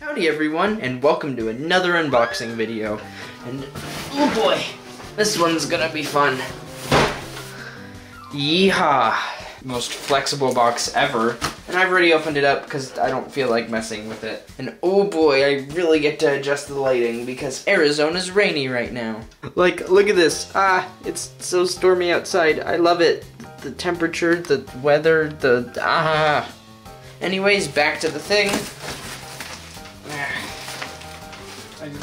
Howdy everyone, and welcome to another unboxing video. And oh boy, this one's gonna be fun. Yeehaw! Most flexible box ever. And I've already opened it up because I don't feel like messing with it. And oh boy, I really get to adjust the lighting because Arizona's rainy right now. Like, look at this. Ah, it's so stormy outside. I love it. The temperature, the weather, the ah. Anyways, back to the thing.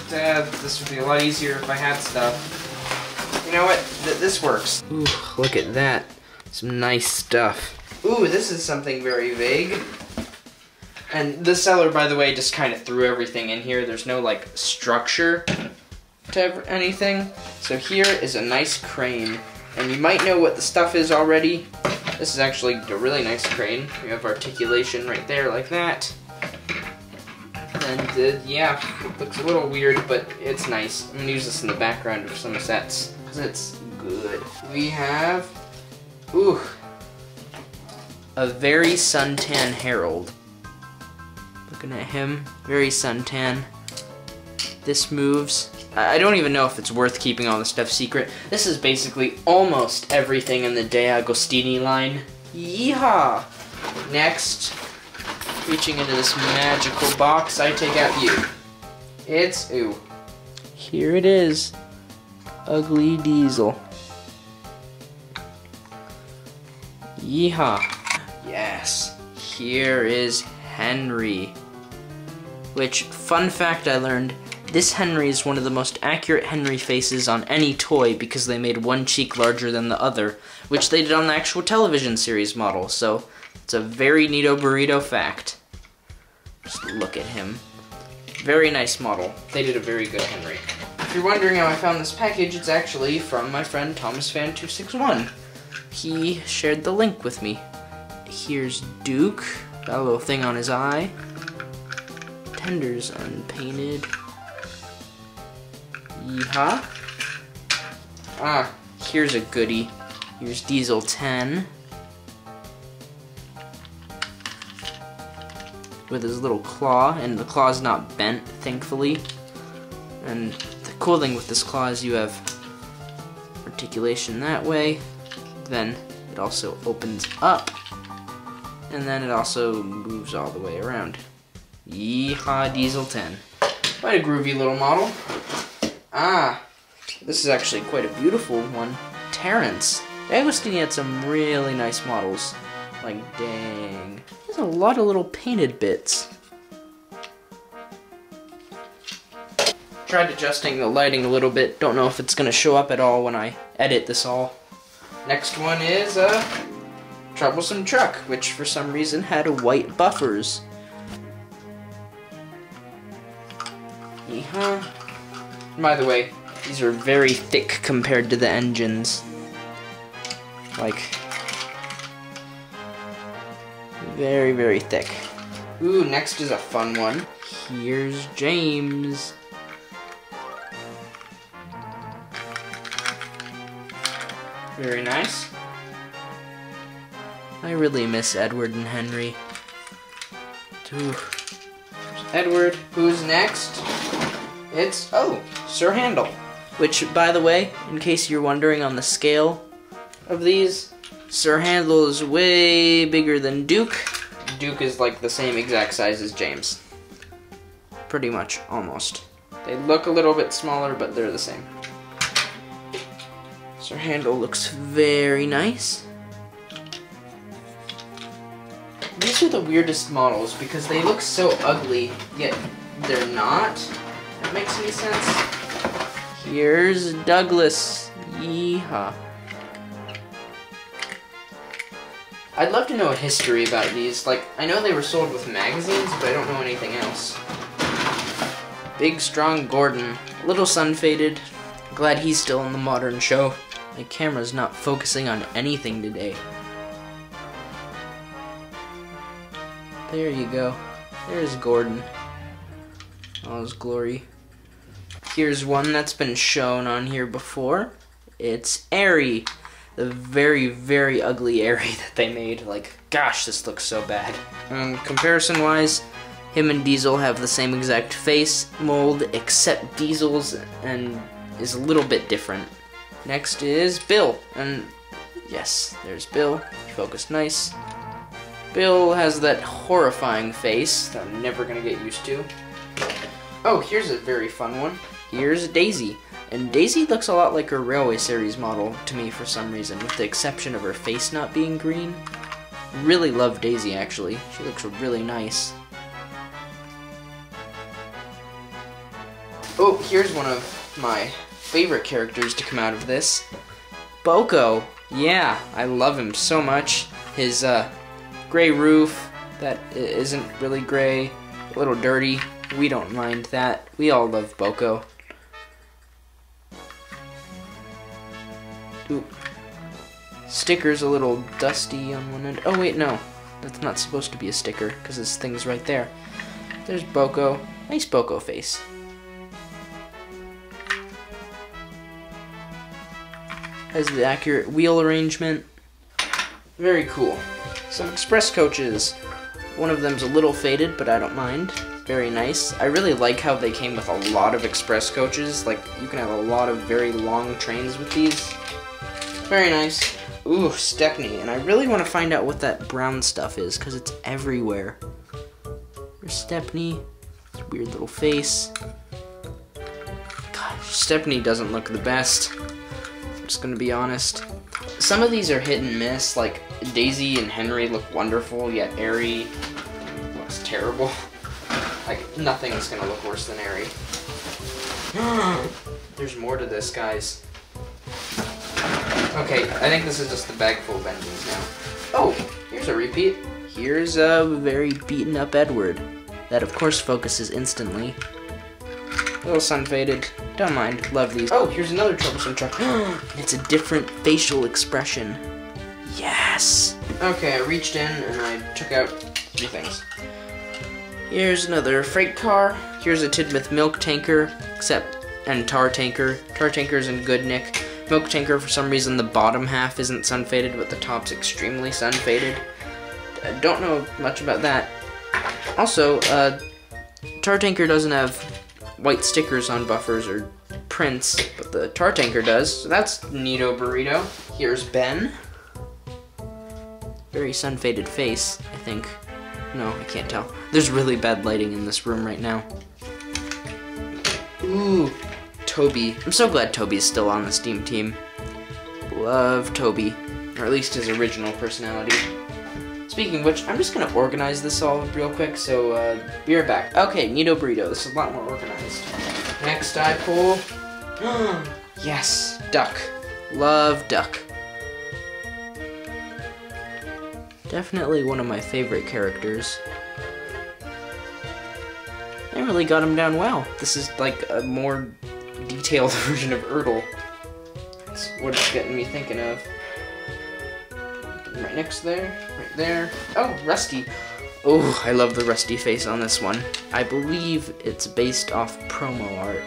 This would be a lot easier if I had stuff. You know what? This works. Ooh, look at that. Some nice stuff. Ooh, this is something very vague. And the seller, by the way, just kind of threw everything in here. There's no, like, structure to anything. So here is a nice crane. And you might know what the stuff is already. This is actually a really nice crane. We have articulation right there like that. And yeah, it looks a little weird, but it's nice. I'm gonna use this in the background of some sets, because it's good. We have, ooh, a very suntan herald. Looking at him, very suntan. This moves. I don't even know if it's worth keeping all this stuff secret. This is basically almost everything in the De Agostini line. Yeehaw! Next. Reaching into this magical box, I take out you. It's ooh. Here it is. Ugly Diesel. Yeehaw. Yes. Here is Henry. Which, fun fact I learned, this Henry is one of the most accurate Henry faces on any toy because they made one cheek larger than the other, which they did on the actual television series model, so it's a very neato burrito fact. Just look at him. Very nice model. They did a very good Henry. If you're wondering how I found this package, it's actually from my friend ThomasFan261. He shared the link with me. Here's Duke. Got a little thing on his eye. Tenders unpainted. Yeehaw. Ah, here's a goodie. Here's Diesel 10. With his little claw, and the claw's not bent, thankfully. And the cool thing with this claw is you have articulation that way, then it also opens up, and then it also moves all the way around. Yeehaw Diesel 10. Quite a groovy little model. Ah, this is actually quite a beautiful one. Terrence. De Agostini had some really nice models. Like, dang. There's a lot of little painted bits. Tried adjusting the lighting a little bit. Don't know if it's gonna show up at all when I edit this all. Next one is a troublesome truck, which for some reason had white buffers. Yeehaw. By the way, these are very thick compared to the engines. Like, very, very thick. Ooh, next is a fun one. Here's James. Very nice. I really miss Edward and Henry. Ooh. Edward, who's next? It's, oh, Sir Handel. Which, by the way, in case you're wondering on the scale of these, Sir Handel is way bigger than Duke. Duke is like the same exact size as James. Pretty much, almost. They look a little bit smaller, but they're the same. Sir Handel looks very nice. These are the weirdest models because they look so ugly, yet they're not. That makes any sense. Here's Douglas. Yeehaw. I'd love to know a history about these. Like, I know they were sold with magazines, but I don't know anything else. Big, strong Gordon. A little sun-faded. Glad he's still on the modern show. My camera's not focusing on anything today. There you go. There's Gordon. All his glory. Here's one that's been shown on here before. It's Airy. The very, very ugly Airy that they made. Like, gosh, this looks so bad. Comparison-wise, Him and Diesel have the same exact face mold, except Diesel's and is a little bit different. Next is Bill, and yes, there's Bill. You focus nice. Bill has that horrifying face that I'm never gonna get used to. Oh, here's a very fun one. Here's Daisy, and Daisy looks a lot like her Railway Series model to me for some reason, with the exception of her face not being green. Really love Daisy, actually. She looks really nice. Oh, here's one of my favorite characters to come out of this. Boko! Yeah, I love him so much. His gray roof that isn't really gray, a little dirty. We don't mind that. We all love Boko. Ooh. Sticker's a little dusty on one end. Oh wait, no. That's not supposed to be a sticker because this thing's right there. There's Boko. Nice Boko face. Has the accurate wheel arrangement. Very cool. Some express coaches. One of them's a little faded, but I don't mind. Very nice. I really like how they came with a lot of express coaches. Like, you can have a lot of very long trains with these. Very nice. Ooh, Stepney. And I really want to find out what that brown stuff is, because it's everywhere. There's Stepney. This weird little face. Gosh, Stepney doesn't look the best. I'm just gonna be honest. Some of these are hit and miss, like Daisy and Henry look wonderful, yet Aerie looks terrible. Like, nothing is gonna look worse than Aerie. There's more to this, guys. Okay, I think this is just the bag full of engines now. Oh, here's a repeat. Here's a very beaten up Edward. That of course focuses instantly. A little sun faded. Don't mind. Love these. Oh, here's another troublesome truck. It's a different facial expression. Yes! Okay, I reached in and I took out three things. Here's another freight car. Here's a Tidmouth milk tanker, and tar tanker. Tar tanker's in good nick. Milk tanker, for some reason, the bottom half isn't sun faded, but the top's extremely sun faded. I don't know much about that. Also, tar tanker doesn't have white stickers on buffers or prints, but the tar tanker does, so that's neato burrito. Here's Ben. Very sun-faded face, I think. No, I can't tell. There's really bad lighting in this room right now. Ooh, Toby. I'm so glad Toby's still on the Steam team. Love Toby, or at least his original personality. Speaking of which, I'm just gonna organize this all real quick, so be right back. Okay, neato burrito. This is a lot more organized. Next I pull. Yes, Duck. Love Duck. Definitely one of my favorite characters. They really got him down well. This is like a more detailed version of Ertl. That's what it's getting me thinking of. Right next there, right there. Oh, Rusty. Oh, I love the Rusty face on this one. I believe it's based off promo art.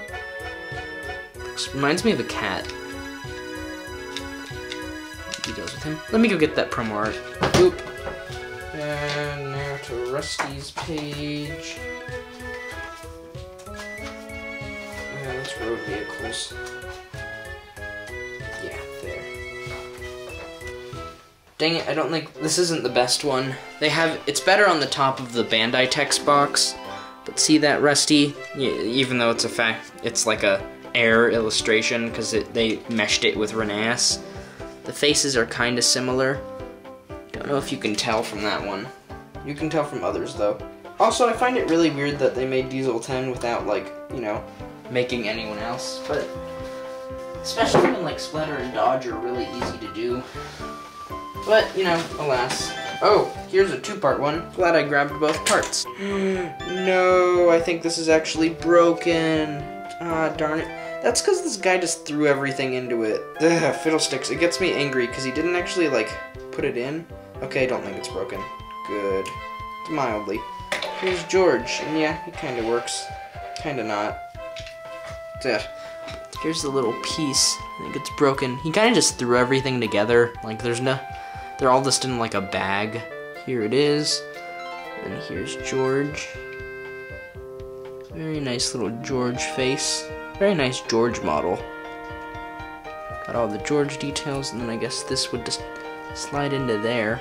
This reminds me of a cat. He deals with him. Let me go get that promo art. Oop. And now to Rusty's page. Yeah, that's road vehicles. Yeah, there. Dang it, I don't think, this isn't the best one. They have, it's better on the top of the Bandai text box, but see that Rusty? Yeah, even though it's a fact, it's like a air illustration because they meshed it with Renas. The faces are kind of similar. Don't know if you can tell from that one. You can tell from others though. Also, I find it really weird that they made Diesel 10 without, like, you know, making anyone else, but especially when like Splatter and Dodge are really easy to do. But, you know, alas. Oh, here's a two-part one. Glad I grabbed both parts. No, I think this is actually broken. Ah, darn it. That's because this guy just threw everything into it. Ugh, fiddlesticks. It gets me angry because he didn't actually, like, put it in. Okay, I don't think it's broken. Good. Mildly. Here's George. And yeah, he kind of works. Kind of not. Ugh. Here's the little piece. I think it's broken. He kind of just threw everything together. Like, there's no... They're all just in like a bag. Here it is. And here's George. Very nice little George face. Very nice George model. Got all the George details, and then I guess this would just slide into there.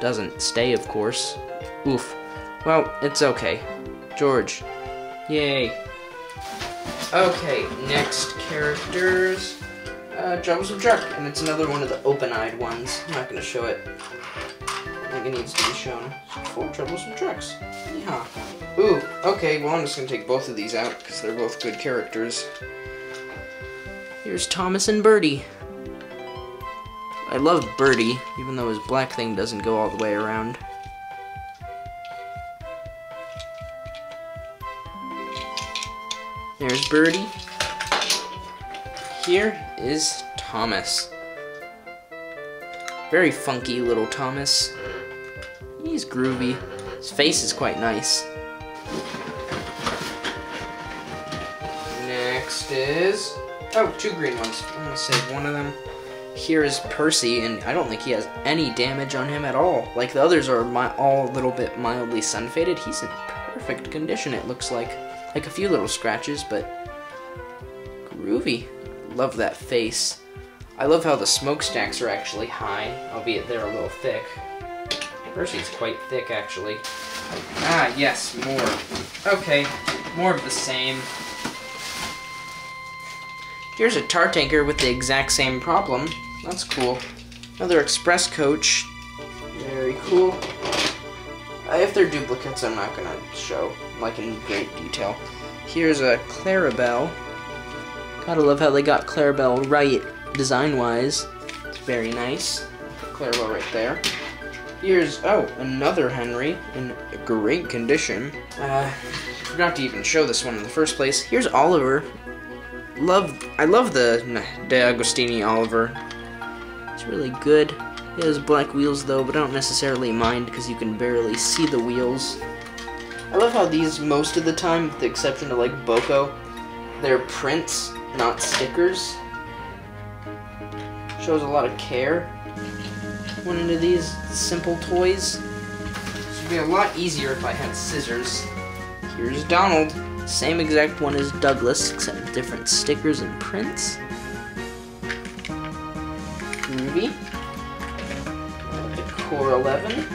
Doesn't stay, of course. Oof. Well, it's okay. George. Yay. Okay, next characters. Jobs of Truck, and it's another one of the open-eyed ones. I'm not going to show it. I think it needs to be shown. Four troublesome trucks. Yeah. Ooh, okay, well I'm just going to take both of these out because they're both good characters. Here's Thomas and Birdie. I love Birdie, even though his black thing doesn't go all the way around. There's Birdie. Here is Thomas. Very funky little Thomas. He's groovy. His face is quite nice. Next is... oh, two green ones. I'm gonna save one of them. Here is Percy, and I don't think he has any damage on him at all. Like the others are all a little bit mildly sun-faded. He's in perfect condition, it looks like. Like a few little scratches, but groovy. Love that face. I love how the smokestacks are actually high, albeit they're a little thick. Percy's quite thick, actually. Ah, yes, more. Okay, more of the same. Here's a tar tanker with the exact same problem. That's cool. Another express coach. Very cool. If they're duplicates, I'm not gonna show, like, in great detail. Here's a Clarabelle. Gotta love how they got Clarabelle right, design-wise. It's very nice. Clarabelle right there. Here's, oh, another Henry in great condition. Forgot to even show this one in the first place. Here's Oliver. I love the De Agostini Oliver. It's really good. He has black wheels though, but I don't necessarily mind because you can barely see the wheels. I love how these, most of the time, with the exception of like Boko, they're prints, not stickers. Shows a lot of care. Went into these simple toys. This would be a lot easier if I had scissors. Here's Donald. Same exact one as Douglas, except with different stickers and prints. Ruby. The Core 11.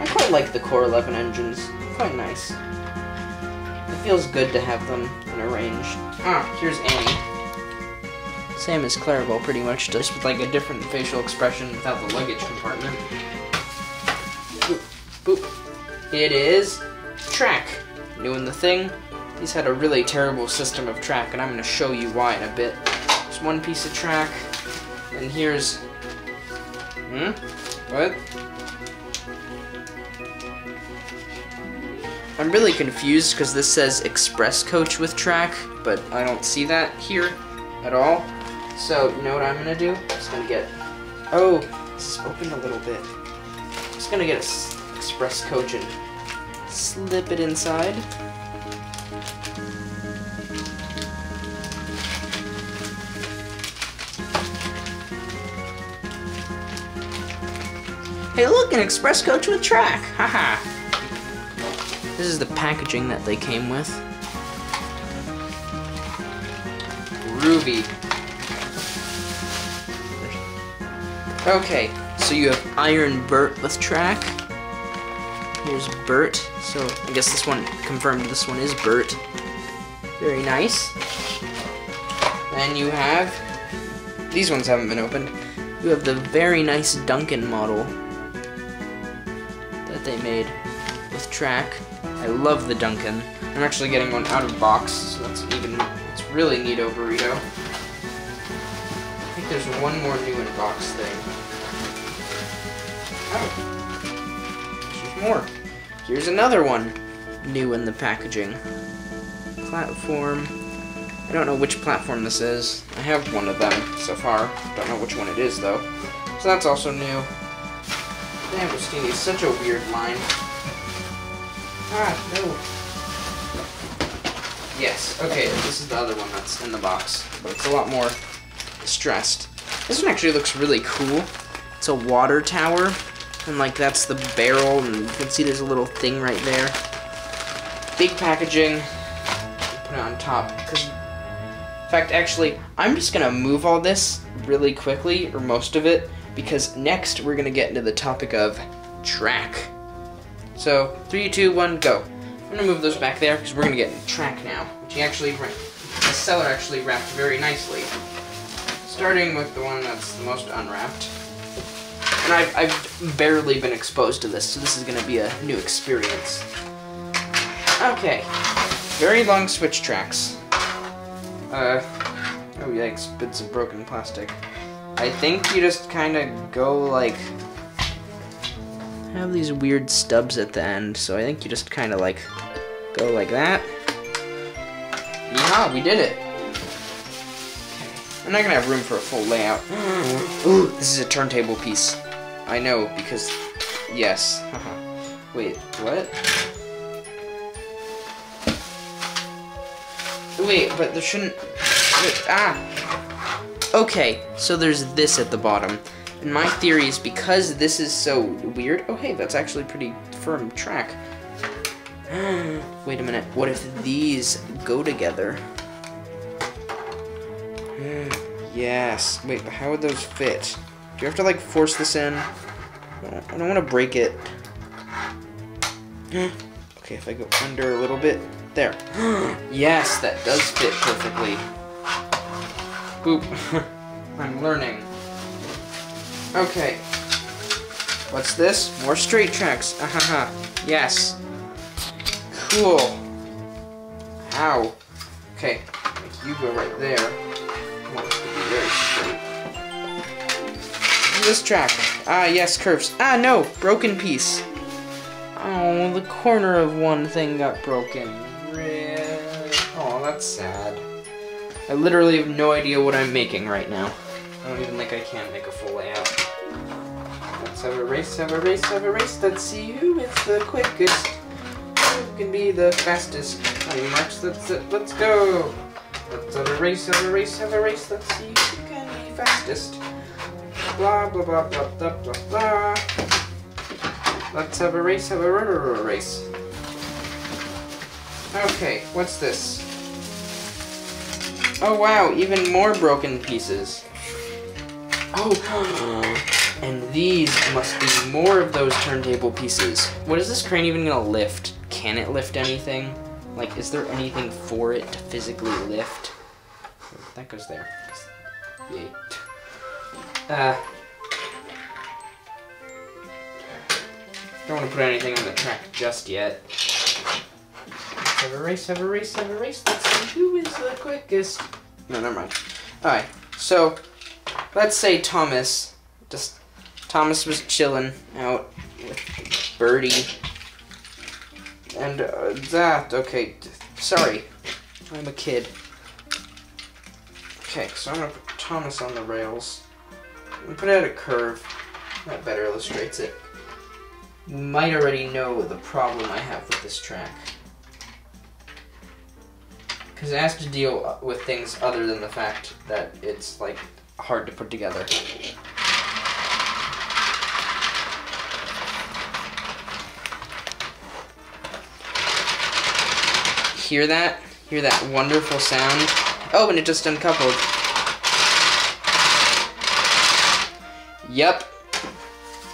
I quite like the Core 11 engines. Quite nice. It feels good to have them in a range. Ah, here's Annie. Same as Clarabelle, pretty much, just with like a different facial expression without the luggage compartment. Boop, boop. It is track. New in the thing. These had a really terrible system of track, and I'm going to show you why in a bit. Just one piece of track, and here's... hmm? What? I'm really confused because this says express coach with track, but I don't see that here at all. So, you know what I'm gonna do? I'm just gonna get... oh, this is open a little bit. I'm just gonna get an express coach and slip it inside. Hey look, an express coach with track! Haha! This is the packaging that they came with. Groovy. Okay, so you have Iron Bert with track. Here's Bert, so I guess this one confirmed this one is Bert. Very nice. Then you have... these ones haven't been opened. You have the very nice Duncan model that they made with track. I love the Duncan. I'm actually getting one out of box, so that's even... it's really neato burrito. I think there's one more new in box thing. Oh. There's more. Here's another one new in the packaging. Platform. I don't know which platform this is. I have one of them so far. Don't know which one it is though. So that's also new. De Agostini is such a weird line. Ah, no. Yes, okay, this is the other one that's in the box, but it's a lot more stressed. This one actually looks really cool. It's a water tower. And like that's the barrel, and you can see there's a little thing right there. Big packaging. Put it on top. Because, in fact, actually, I'm just gonna move all this really quickly, or most of it, because next we're gonna get into the topic of track. So 3, 2, 1, go. I'm gonna move those back there because we're gonna get track now, which actually the seller actually wrapped very nicely. Starting with the one that's the most unwrapped. And I've barely been exposed to this, so this is going to be a new experience. Okay, very long switch tracks. Oh yikes, bits of broken plastic. I think you just kind of go like, have these weird stubs at the end, so I think you just kind of like, go like that. Yeehaw, we did it! I'm not going to have room for a full layout. Ooh, this is a turntable piece. I know, because, yes. Wait, what? Wait, but there shouldn't... Wait, ah! Okay, so there's this at the bottom. And my theory is because this is so weird... Oh, hey, that's actually pretty firm track. Wait a minute, what if these go together? Yes. Wait, but how would those fit? Do you have to, like, force this in? I don't want to break it. Okay, if I go under a little bit. There. Yes, that does fit perfectly. Boop. I'm learning. Okay. What's this? More straight tracks. Ahaha. Yes. Cool. Ow. Okay. You go right there. This track. Ah, yes, curves. Ah, no! Broken piece. Oh, the corner of one thing got broken. Really? Oh, that's sad. I literally have no idea what I'm making right now. I don't even think I can make a full layout. Let's have a race, have a race, have a race. Let's see who is the quickest. Who can be the fastest? Any marks? Let's go! Let's have a race, have a race, have a race. Let's see who can be fastest. Blah, blah, blah, blah, blah, blah, blah. Let's have a race, have a race. Okay, what's this? Oh, wow, even more broken pieces. Oh, and these must be more of those turntable pieces. What is this crane even gonna lift? Can it lift anything? Like, is there anything for it to physically lift? That goes there. Yay. Don't want to put anything on the track just yet. Let's have a race, have a race, have a race. Let's see who is the quickest. No, never mind. Alright, so let's say Thomas. Just Thomas was chilling out with Birdie. And that, okay. Sorry. I'm a kid. Okay, so I'm gonna put Thomas on the rails. We put out a curve. That better illustrates it. You might already know the problem I have with this track. Because it has to deal with things other than the fact that it's, like, hard to put together. Hear that? Hear that wonderful sound? Oh, and it just uncoupled. Yep.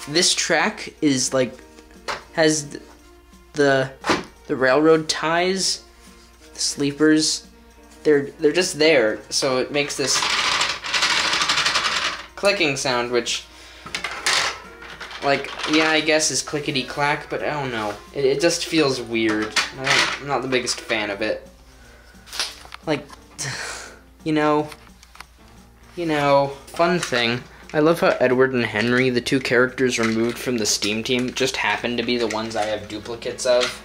This track is like has the railroad ties, the sleepers. They're just there, so it makes this clicking sound, which like yeah, I guess is clickety clack, but I don't know. It just feels weird. I'm not the biggest fan of it. Like you know, fun thing. I love how Edward and Henry, the two characters removed from the Steam Team, just happen to be the ones I have duplicates of,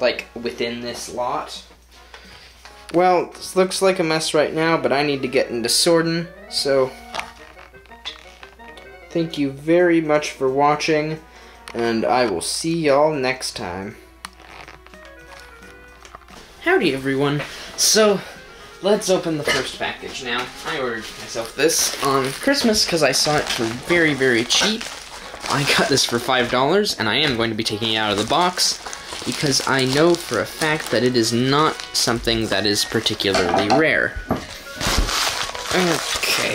like, within this lot. Well, this looks like a mess right now, but I need to get into sorting, so thank you very much for watching, and I will see y'all next time. Howdy, everyone. So... let's open the first package now. I ordered myself this on Christmas because I saw it for very, very cheap. I got this for $5, and I am going to be taking it out of the box, because I know for a fact that it is not something that is particularly rare. Okay.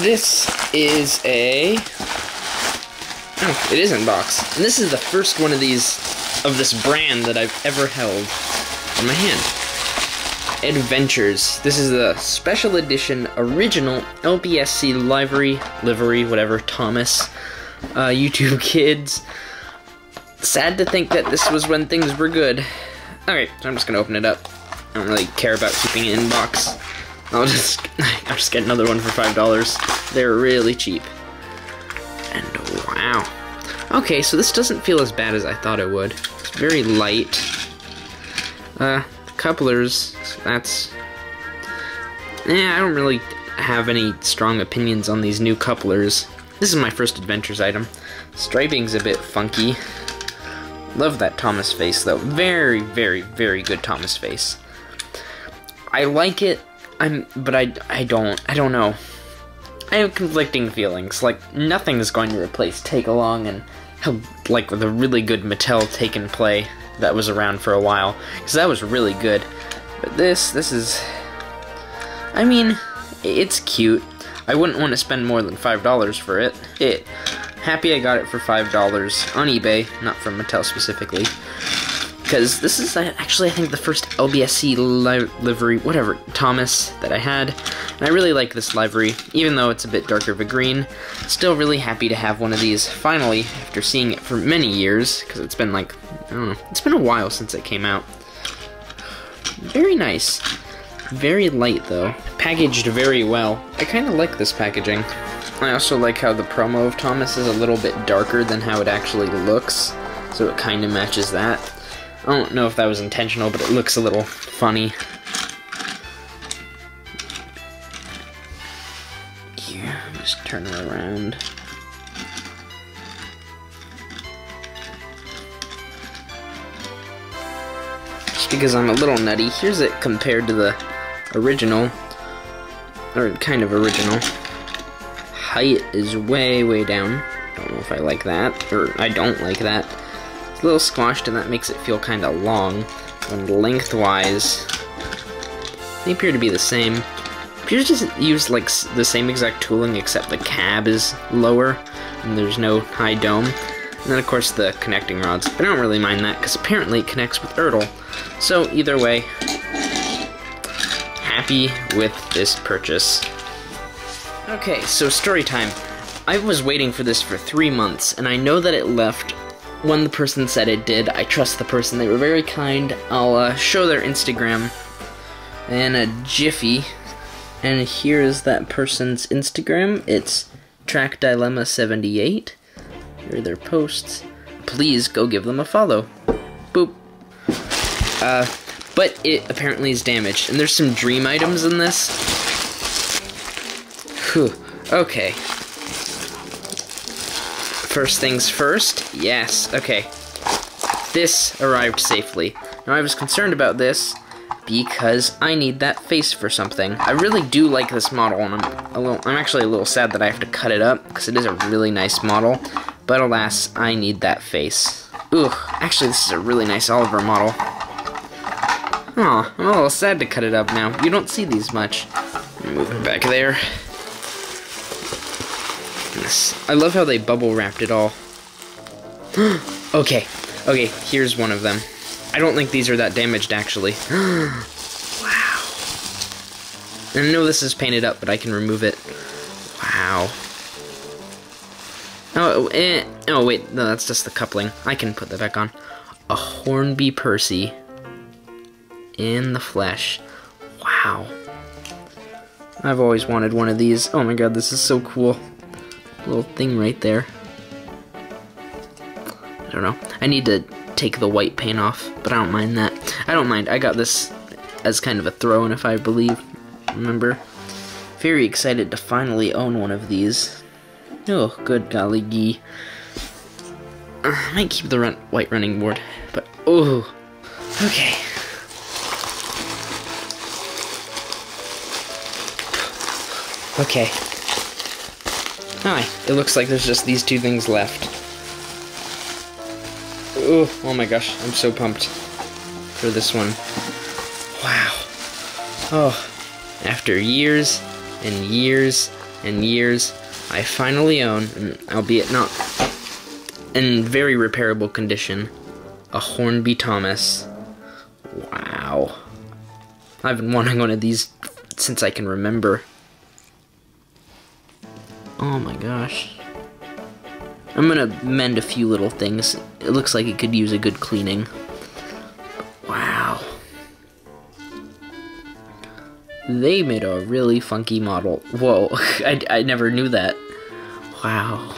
This is a... oh, it is in box. And this is the first one of these, of this brand that I've ever held in my hand. Adventures. This is the special edition original LBSC livery, whatever, Thomas, YouTube Kids. Sad to think that this was when things were good. Alright, so I'm just gonna open it up. I don't really care about keeping it in box. I'll just get another one for $5. They're really cheap. And wow. Okay, so this doesn't feel as bad as I thought it would. It's very light. Couplers, that's... yeah, I don't really have any strong opinions on these new couplers. This is my first Adventures item. Striping's a bit funky. Love that Thomas face, though. Very, very, very good Thomas face. I like it, but I don't know. I have conflicting feelings. Like, nothing is going to replace Take Along and help, like, with a really good Mattel Take and Play that was around for a while, because that was really good. But this is... I mean, it's cute. I wouldn't want to spend more than $5 for it. Happy I got it for $5 on eBay, not from Mattel specifically, because this is actually, I think, the first LBSC livery, whatever, Thomas, that I had, and I really like this livery, even though it's a bit darker of a green. Still really happy to have one of these, finally, after seeing it for many years, because it's been like, I don't know, it's been a while since it came out. Very nice. Very light, though. Packaged very well. I kind of like this packaging. I also like how the promo of Thomas is a little bit darker than how it actually looks, so it kind of matches that. I don't know if that was intentional, but it looks a little funny. Yeah, just turn it around. Just because I'm a little nutty, here's it compared to the original, or kind of original. Height is way, way down. Don't know if I like that, or I don't like that. It's a little squashed, and that makes it feel kind of long. And lengthwise, they appear to be the same. It appears to use like the same exact tooling, except the cab is lower, and there's no high dome. And then, of course, the connecting rods. I don't really mind that, because apparently it connects with Ertl. So either way, happy with this purchase. Okay, so story time. I was waiting for this for 3 months, and I know that it left when the person said it did. I trust the person. They were very kind. I'll show their Instagram in a jiffy. And here is that person's Instagram. It's trackdilemma78. Here are their posts. Please go give them a follow. Boop. But it apparently is damaged, and there's some dream items in this. Whew, okay. First things first, yes, okay. This arrived safely. Now I was concerned about this because I need that face for something. I really do like this model, and I'm actually a little sad that I have to cut it up because it is a really nice model, but alas, I need that face. Ugh, actually this is a really nice Oliver model. Aw, I'm a little sad to cut it up now. You don't see these much. Move it back there. I love how they bubble wrapped it all. Okay, here's one of them. I don't think these are that damaged, actually. Wow. And I know this is painted up, but I can remove it. Wow. Oh, wait, no, that's just the coupling. I can put that back on. A Hornby Percy in the flesh. Wow. I've always wanted one of these. Oh my god, this is so cool. Little thing right there. I don't know. I need to take the white paint off, but I don't mind that. I don't mind. I got this as kind of a throw-in, if I believe. Remember? Very excited to finally own one of these. Oh, good golly gee. I might keep the white running board, but oh. Okay. Hi. It looks like there's just these two things left. Ooh, oh my gosh, I'm so pumped for this one. Wow. Oh, after years and years and years, I finally own, and albeit not in very repairable condition, a Hornby Thomas. Wow. I've been wanting one of these since I can remember. Oh my gosh. I'm gonna mend a few little things. It looks like it could use a good cleaning. Wow. They made a really funky model. Whoa, I never knew that. Wow.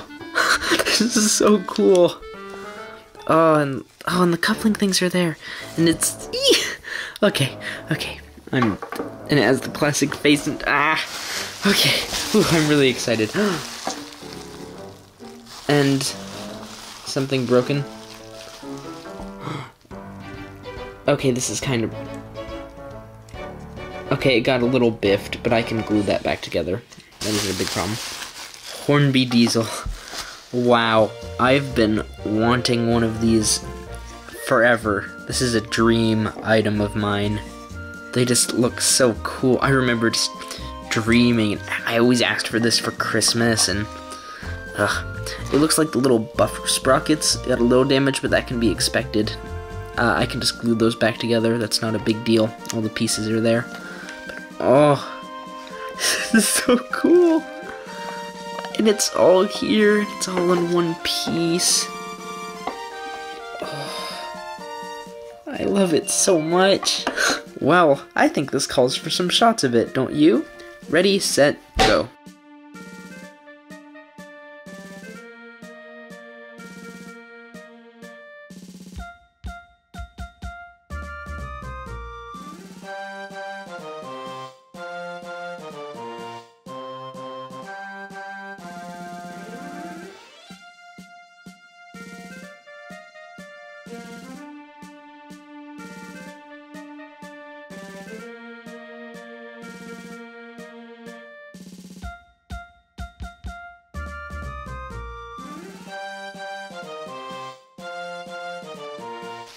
This is so cool. Oh, and the coupling things are there. And it's... Eee! Okay, okay. And it has the classic face and... Ah! Okay. Ooh, I'm really excited. And... something broken. Okay, this is kind of... Okay, it got a little biffed, but I can glue that back together. That isn't a big problem. Hornby Diesel. Wow, I've been wanting one of these forever. This is a dream item of mine. They just look so cool. I remember just dreaming. I always asked for this for Christmas, and it looks like the little buffer sprockets got a little damage, but that can be expected. I can just glue those back together. That's not a big deal. All the pieces are there. But, oh, this is so cool. And it's all here. It's all in one piece. Oh, I love it so much. Well, I think this calls for some shots of it, don't you? Ready, set, go.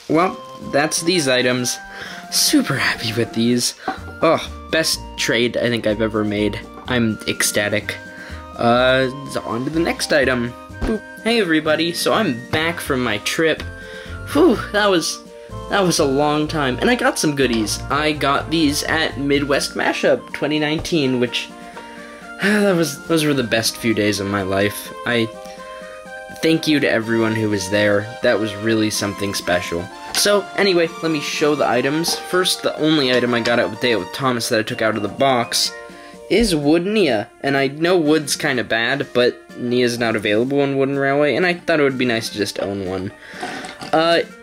Well, that's these items. Super happy with these. Oh, best trade I think I've ever made. I'm ecstatic. On to the next item. Boop. Hey everybody, so I'm back from my trip. Whew, that was a long time. And I got some goodies. I got these at Midwest Mashup 2019, which those were the best few days of my life. Thank you to everyone who was there. That was really something special. So, anyway, let me show the items. First, the only item I got out with Thomas that I took out of the box is Wood Nia. And I know wood's kind of bad, but Nia's not available on Wooden Railway, and I thought it would be nice to just own one.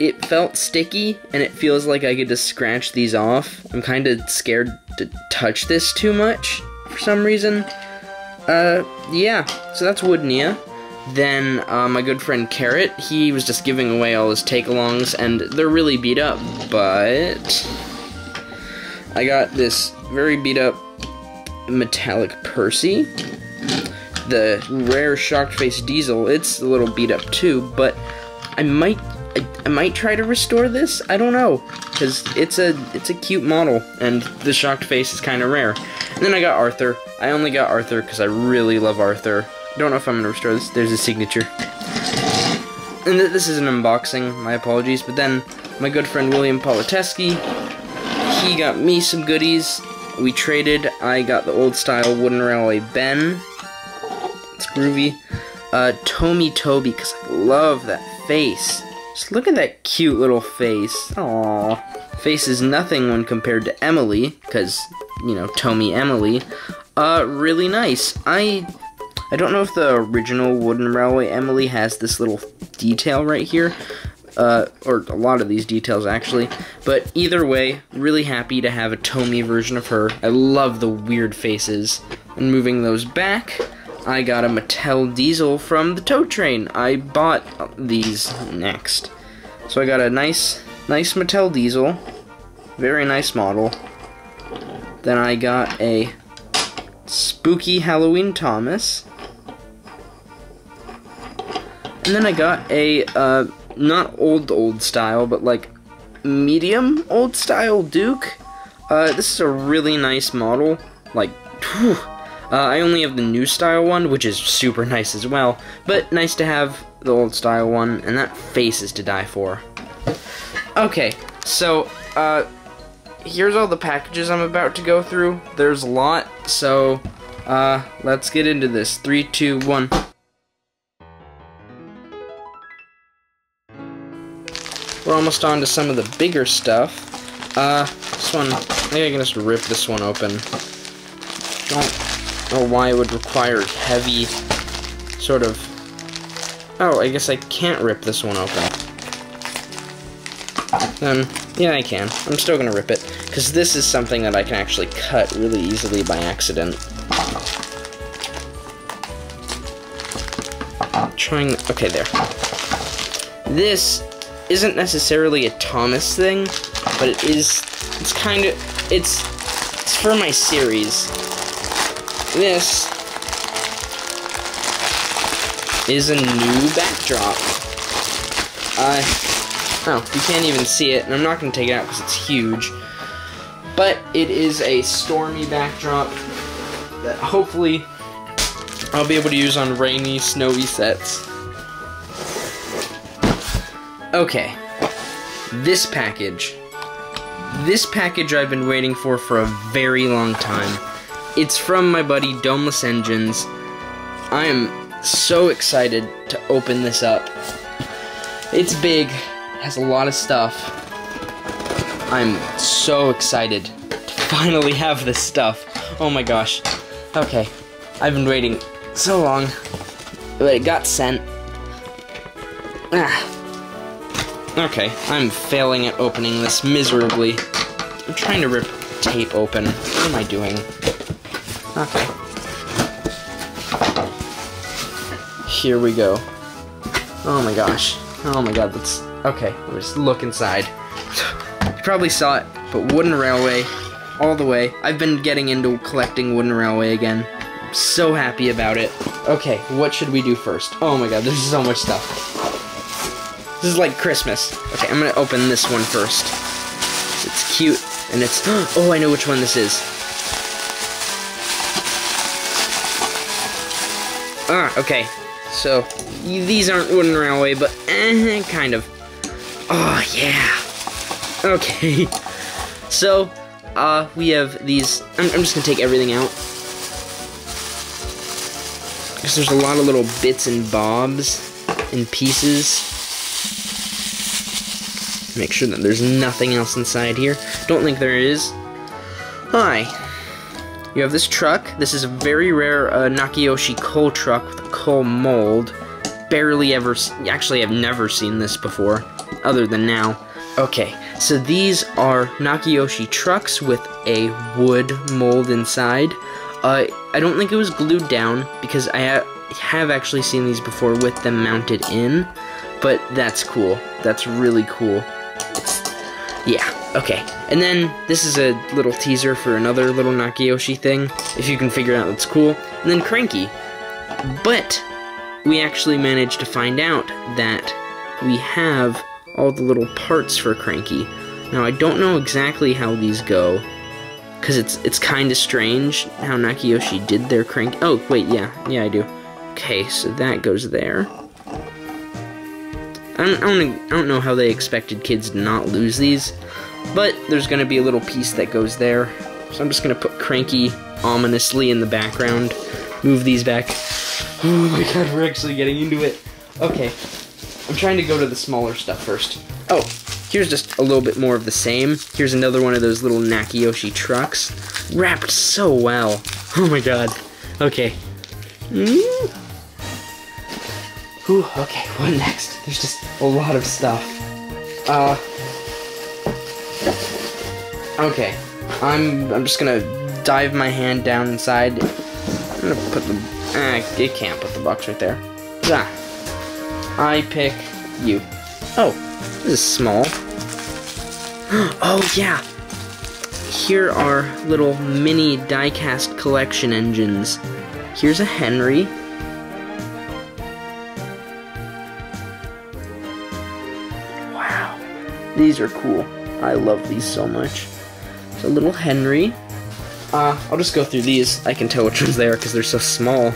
It felt sticky, and it feels like I could just scratch these off. I'm kind of scared to touch this too much for some reason. Yeah, so that's Wood Nia. Then, my good friend Carrot, he was just giving away all his take-alongs, and they're really beat up, but... I got this very beat-up metallic Percy. The rare Shocked Face Diesel, it's a little beat-up too, but I might try to restore this? I don't know, because it's a cute model, and the Shocked Face is kind of rare. And then I got Arthur. I only got Arthur because I really love Arthur. Don't know if I'm gonna restore this. There's a signature. And this is an unboxing, my apologies. But then, my good friend William Politeski, he got me some goodies. We traded. I got the old style Wooden Railway Ben. It's groovy. Tommy Toby, because I love that face. Just look at that cute little face. Aww. Face is nothing when compared to Emily, because, you know, Tommy Emily. Really nice. I don't know if the original Wooden Railway Emily has this little detail right here, or a lot of these details actually, but either way, really happy to have a Tomy version of her. I love the weird faces. And moving those back, I got a Mattel Diesel from the Tow Train. I bought these next. So I got a nice Mattel Diesel, very nice model. Then I got a Spooky Halloween Thomas. And then I got a, not old style, but like medium old style Duke. This is a really nice model. Like, whew. I only have the new style one, which is super nice as well, but nice to have the old style one, and that face is to die for. Okay, so, here's all the packages I'm about to go through. There's a lot, so, let's get into this. 3, 2, 1. We're almost on to some of the bigger stuff. This one, I think I can just rip this one open. Don't know why it would require heavy sort of... Oh, I guess I can't rip this one open. Yeah, I can. I'm still gonna rip it, because this is something that I can actually cut really easily by accident. Okay, there. This isn't necessarily a Thomas thing, but it is... It's kind of... It's for my series. This is a new backdrop. Oh, you can't even see it, and I'm not going to take it out because it's huge. But it is a stormy backdrop that hopefully I'll be able to use on rainy, snowy sets. Okay, this package. This package I've been waiting for a very long time. It's from my buddy, Domeless Engines. I am so excited to open this up. It's big, has a lot of stuff. I'm so excited to finally have this stuff. Oh my gosh. Okay, I've been waiting so long, but it got sent. Okay, I'm failing at opening this miserably. I'm trying to rip tape open. What am I doing? Okay. Here we go. Oh my gosh. Oh my god, that's... Okay, let's look inside. You probably saw it, but Wooden Railway, all the way. I've been getting into collecting Wooden Railway again. I'm so happy about it. Okay, what should we do first? Oh my god, there's so much stuff. This is like Christmas. Okay, I'm gonna open this one first. It's cute, and it's... Oh, I know which one this is. Okay, so these aren't Wooden Railway, but kind of. Oh, yeah. Okay, so we have these. I'm just going to take everything out, because there's a lot of little bits and bobs and pieces. Make sure that there's nothing else inside here. Don't think there is. Hi. You have this truck. This is a very rare Nakayoshi coal truck with a coal mold. Barely ever... Actually, I've never seen this before, other than now. Okay, so these are Nakayoshi trucks with a wood mold inside. I don't think it was glued down, because I have actually seen these before with them mounted in. But that's cool. That's really cool. Yeah. Okay, and then this is a little teaser for another little Nakayoshi thing, if you can figure it out, that's cool. And then Cranky. But we actually managed to find out that we have all the little parts for Cranky. Now, I don't know exactly how these go, because it's kind of strange how Nakayoshi did their Cranky. Oh, wait, yeah, I do. Okay, so that goes there. I don't know how they expected kids to not lose these. But there's going to be a little piece that goes there. So I'm just going to put Cranky ominously in the background. Move these back. Oh my god, we're actually getting into it. Okay, I'm trying to go to the smaller stuff first. Oh, here's just a little bit more of the same. Here's another one of those little Nakayoshi trucks. Wrapped so well. Oh my god. Okay. Ooh, okay, what next? There's just a lot of stuff. Okay, I'm just gonna dive my hand down inside. I'm gonna put the... it can't put the box right there. Ah, I pick you. Oh, this is small. Oh, yeah! Here are little mini die-cast collection engines. Here's a Henry. These are cool. I love these so much. So little Henry. I'll just go through these. I can tell which ones they are because they're so small.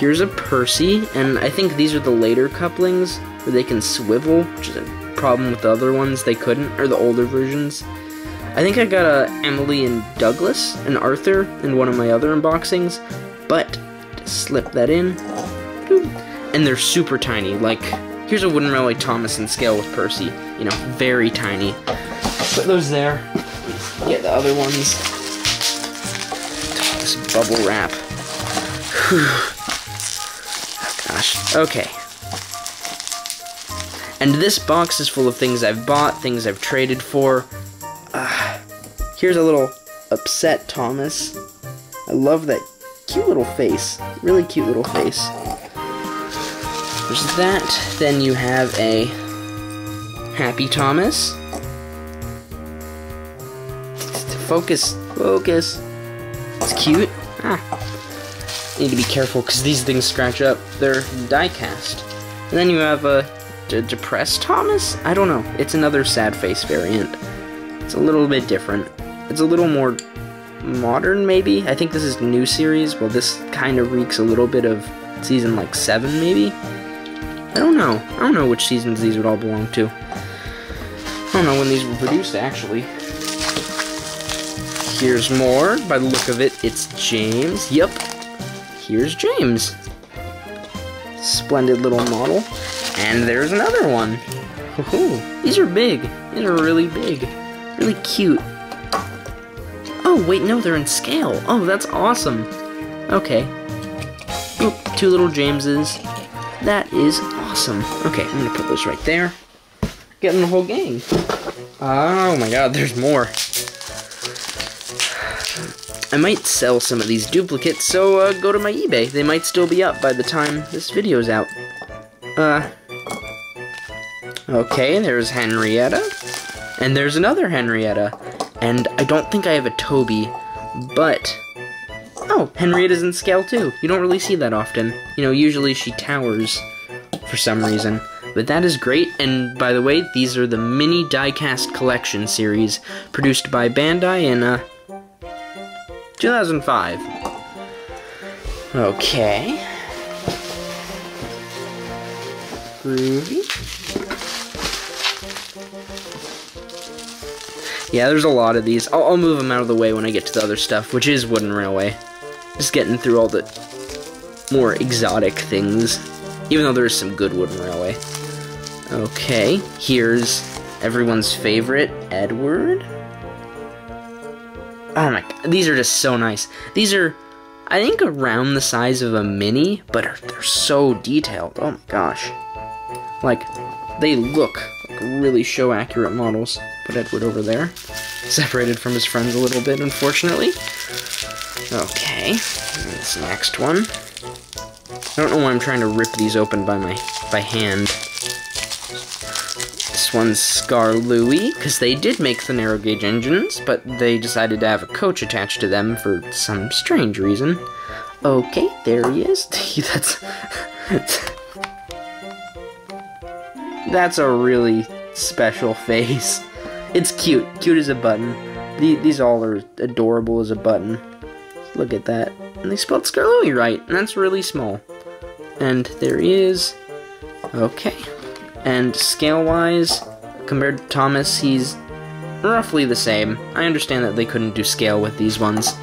Here's a Percy, and I think these are the later couplings where they can swivel, which is a problem with the other ones they couldn't, or the older versions. I think I got a Emily and Douglas and Arthur in one of my other unboxings, but just slip that in, and they're super tiny. Like, here's a Wooden Railway Thomas in scale with Percy, you know, very tiny. Put those there. Get the other ones. This bubble wrap. Whew. Oh gosh. Okay. And this box is full of things I've bought, things I've traded for. Here's a little upset Thomas. I love that cute little face. Really cute little face. There's that. Then you have a happy Thomas. Focus. Focus. It's cute. Need to be careful because these things scratch up. They're die-cast. And then you have a depressed Thomas? I don't know. It's another sad face variant. It's a little bit different. It's a little more modern, maybe? I think this is new series. Well, this kind of reeks a little bit of season, like, 7, maybe? I don't know. I don't know which seasons these would all belong to. I don't know when these were produced, actually. Here's more. By the look of it, it's James. Yep. Here's James. Splendid little model. And there's another one. Woohoo. These are big. These are really big. Really cute. Oh, wait, no, they're in scale. Oh, that's awesome. Okay. Oop, two little Jameses. That is awesome. Okay, I'm gonna put those right there. Getting the whole gang. Oh my god, there's more. I might sell some of these duplicates, so go to my eBay. They might still be up by the time this video's out. Okay, there's Henrietta. And there's another Henrietta. And I don't think I have a Toby, but... Oh, Henrietta's in scale too. You don't really see that often. You know, usually she towers for some reason. But that is great, and by the way, these are the mini diecast collection series produced by Bandai in, 2005. Okay. Groovy. Yeah, there's a lot of these. I'll move them out of the way when I get to the other stuff, which is Wooden Railway. Just getting through all the more exotic things, even though there's some good Wooden Railway. Okay, here's everyone's favorite, Edward. Oh my god, these are just so nice. These are, I think, around the size of a mini, but they're so detailed. Oh my gosh. Like, they look like really show-accurate models. Put Edward over there. Separated from his friends a little bit, unfortunately. Okay, and this next one. I don't know why I'm trying to rip these open by hand. This one's Scar Louie, because they did make the narrow gauge engines, but they decided to have a coach attached to them for some strange reason. Okay, there he is. That's a really special face. It's cute. Cute as a button. These all are adorable as a button. Look at that. And they spelled Scar Louie right, and that's really small. And there he is. Okay. And scale-wise, compared to Thomas, he's roughly the same. I understand that they couldn't do scale with these ones,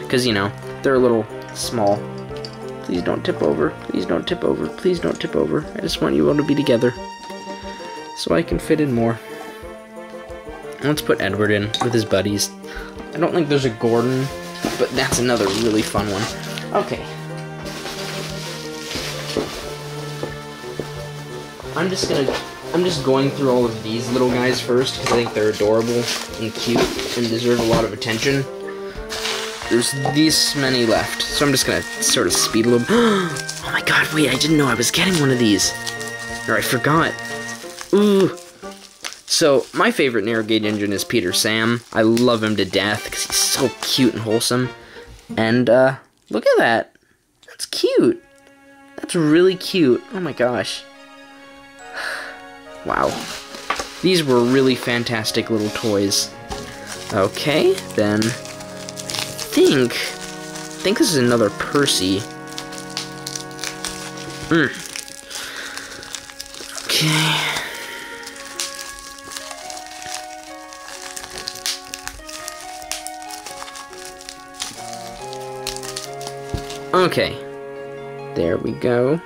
because, you know, they're a little small. Please don't tip over. Please don't tip over. Please don't tip over. I just want you all to be together, so I can fit in more. Let's put Edward in with his buddies. I don't think there's a Gordon, but that's another really fun one. Okay. I'm just going through all of these little guys first, because I think they're adorable and cute and deserve a lot of attention. There's these many left, so I'm just gonna sort of speed a little. Oh my god, wait, I didn't know I was getting one of these. Or I forgot. Ooh. So, my favorite narrow gauge engine is Peter Sam. I love him to death, because he's so cute and wholesome. And, look at that. That's cute. That's really cute. Oh my gosh. Wow. These were really fantastic little toys. Okay, then I think this is another Percy. Okay. There we go.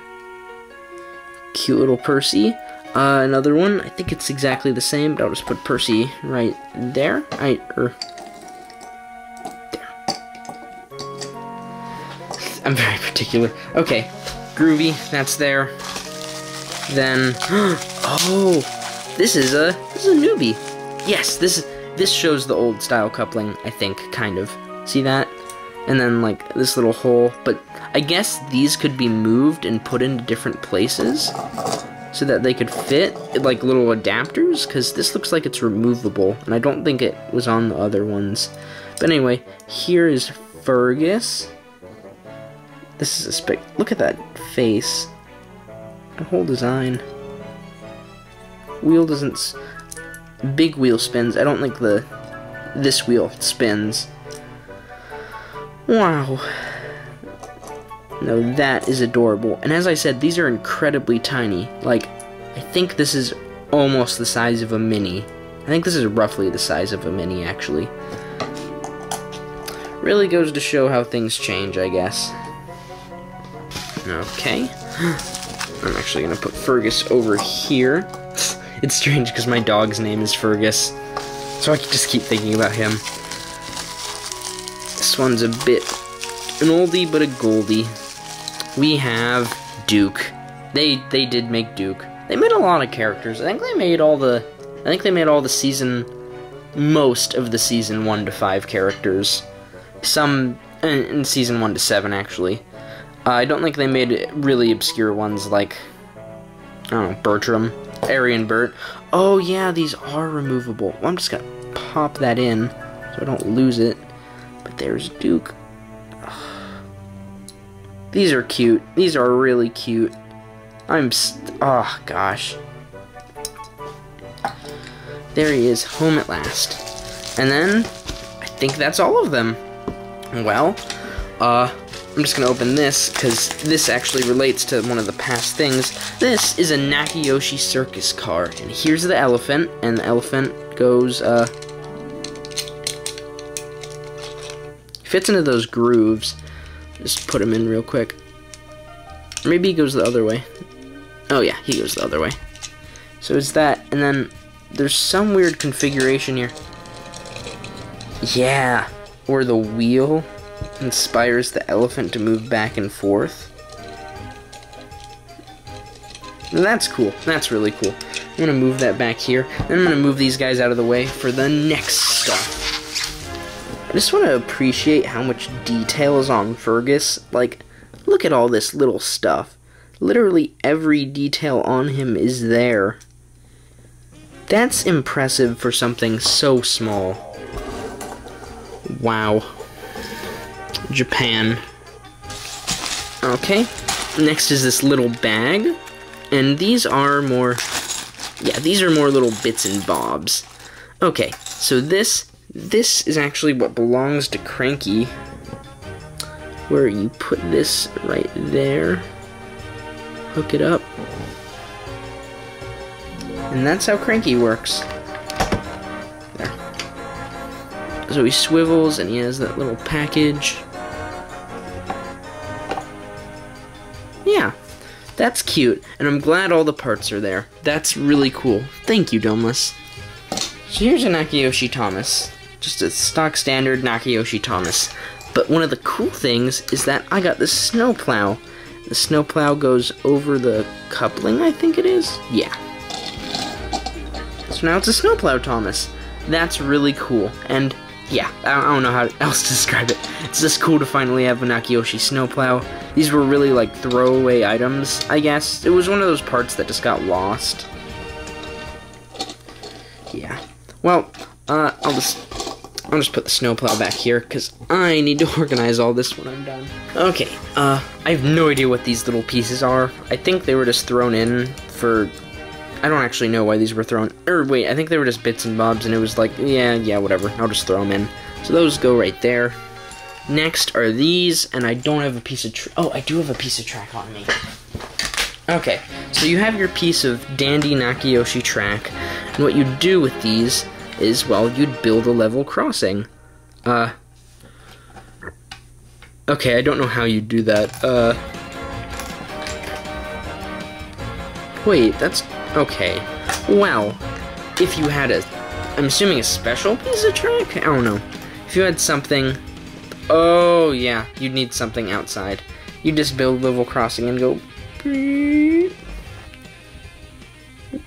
Cute little Percy. Another one. I think it's exactly the same, but I'll just put Percy right there. There. I'm very particular. Okay. Groovy. That's there. Then, oh, this is a newbie. Yes, this shows the old style coupling, I think, kind of. See that? And then like this little hole. But I guess these could be moved and put into different places, so that they could fit, like, little adapters, because this looks like it's removable, and I don't think it was on the other ones. But anyway, here is Fergus. This is a look at that face. The whole design. Wheel doesn't... Big wheel spins. I don't think this wheel spins. Wow. No, that is adorable. And as I said, these are incredibly tiny. Like, I think this is almost the size of a mini. I think this is roughly the size of a mini, actually. Really goes to show how things change, I guess. Okay. I'm actually going to put Fergus over here. It's strange because my dog's name is Fergus, so I can just keep thinking about him. This one's a bit an oldie, but a goldie. We have Duke. They did make Duke. They made a lot of characters. I think they made all the season, most of the season 1 to 5 characters. Some in season 1 to 7 actually. I don't think they made really obscure ones like, I don't know, Bertram, Arian Bert. Oh yeah, these are removable. Well, I'm just gonna pop that in so I don't lose it. But there's Duke. These are cute. These are really cute. Oh gosh. There he is, home at last. And then, I think that's all of them. Well, I'm just gonna open this, because this actually relates to one of the past things. This is a Nakayoshi circus car, and here's the elephant, and the elephant goes, fits into those grooves. Just put him in real quick. Maybe he goes the other way. Oh yeah, he goes the other way. So it's that, and then there's some weird configuration here. Yeah, or the wheel inspires the elephant to move back and forth. That's cool. That's really cool. I'm gonna move that back here, and I'm gonna move these guys out of the way for the next stuff. I just want to appreciate how much detail is on Fergus. Like, look at all this little stuff. Literally every detail on him is there. That's impressive for something so small. Wow. Japan. Okay. Next is this little bag. And these are more... Yeah, these are more little bits and bobs. Okay, so this is actually what belongs to Cranky, where you put this right there, hook it up, and that's how Cranky works. There. So he swivels and he has that little package. Yeah, that's cute, and I'm glad all the parts are there. That's really cool. Thank you, Domeless. So here's a Nakayoshi Thomas. Just a stock standard Nakayoshi Thomas. But one of the cool things is that I got this snowplow. The snowplow goes over the coupling, I think it is? Yeah. So now it's a snowplow Thomas. That's really cool. And yeah, I don't know how else to describe it. It's just cool to finally have a Nakayoshi snowplow. These were really like throwaway items, I guess. It was one of those parts that just got lost. Yeah. Well, I'll just put the snowplow back here, because I need to organize all this when I'm done. Okay, I have no idea what these little pieces are. I think they were just thrown in for I don't actually know why these were thrown. Or wait, I think they were just bits and bobs, and it was like, yeah, whatever. I'll just throw them in. So those go right there. Next are these, and I don't have a piece of track. Oh, I do have a piece of track on me. Okay, so you have your piece of dandy Nakayoshi track, and what you do with these is, well, you'd build a level crossing. Okay, I don't know how you do that. Wait, that's... okay. Well, if you had a... I'm assuming a special piece of track? I don't know. If you had something... oh, yeah. You'd need something outside. You just build level crossing and go... beep.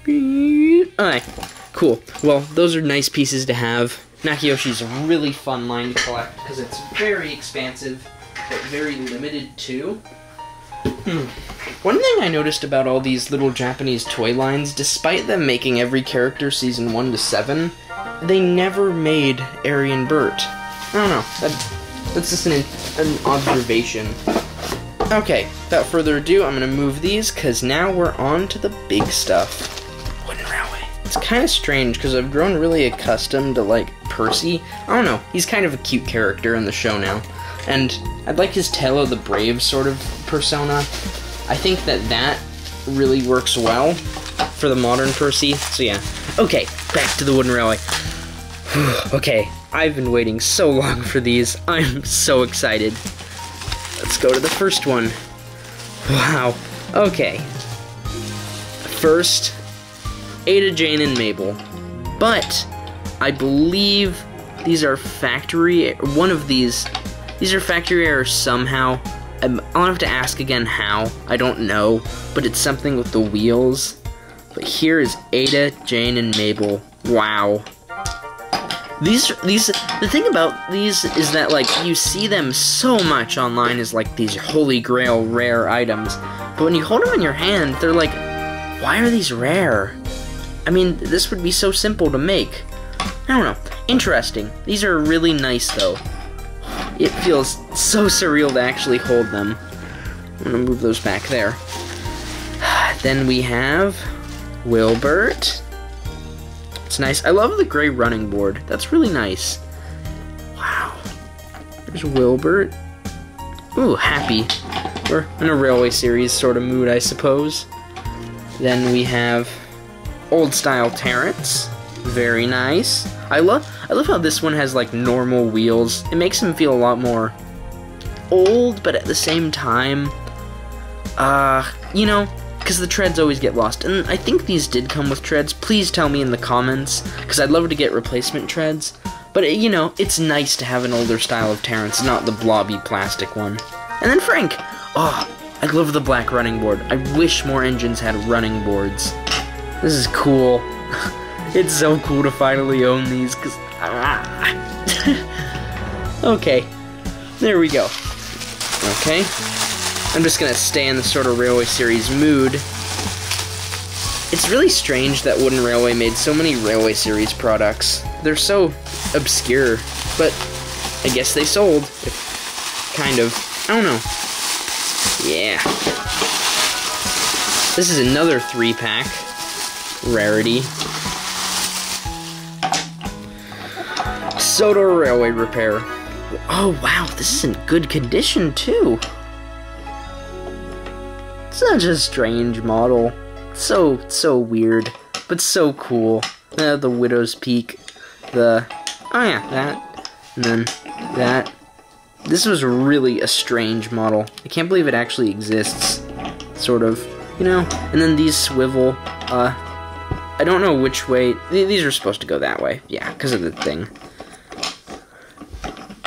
Beep. Alright, cool. Well, those are nice pieces to have. Nakayoshi's a really fun line to collect because it's very expansive, but very limited, too. One thing I noticed about all these little Japanese toy lines, despite them making every character season 1 to 7, they never made Ari and Bert. I don't know. That's just an observation. Okay, without further ado, I'm gonna move these because now we're on to the big stuff. Wooden Railway. It's kind of strange because I've grown really accustomed to like Percy. I don't know. He's kind of a cute character in the show now. And I'd like his Talo the Brave sort of persona. I think that really works well for the modern Percy, so yeah. Okay, back to the Wooden Railway. Okay, I've been waiting so long for these. I'm so excited. Let's go to the first one. Wow. Okay. First, Ada, Jane, and Mabel. But I believe these are factory... one of these... these are factory errors somehow. I'll have to ask again how. I don't know, but it's something with the wheels. But here is Ada, Jane, and Mabel. Wow. These. The thing about these is that like you see them so much online as like these holy grail rare items, but when you hold them in your hand, they're like, why are these rare? I mean, this would be so simple to make. I don't know. Interesting. These are really nice though. It feels so surreal to actually hold them. I'm gonna move those back there. Then we have Wilbert. It's nice. I love the gray running board. That's really nice. Wow. There's Wilbert. Ooh, happy. We're in a railway series sort of mood, I suppose. Then we have Old Style Terrence. Very nice. I love how this one has like normal wheels. It makes him feel a lot more old, but at the same time, you know, because the treads always get lost. And I think these did come with treads. Please tell me in the comments, because I'd love to get replacement treads. But you know, it's nice to have an older style of Terrence, not the blobby plastic one. And then Frank. Oh, I love the black running board. I wish more engines had running boards. This is cool. It's so cool to finally own these, cause... okay, there we go. Okay, I'm just gonna stay in the sort of Railway series mood. It's really strange that Wooden Railway made so many Railway series products. They're so obscure, but I guess they sold. Kind of. I don't know. Yeah. This is another 3-pack rarity. Soda Railway Repair. Oh wow, this is in good condition too. Such a strange model. So weird, but so cool. The Widow's Peak. Oh yeah, that. And then that. This was really a strange model. I can't believe it actually exists. Sort of, you know. And then these swivel. I don't know which way. These are supposed to go that way. Yeah, because of the thing.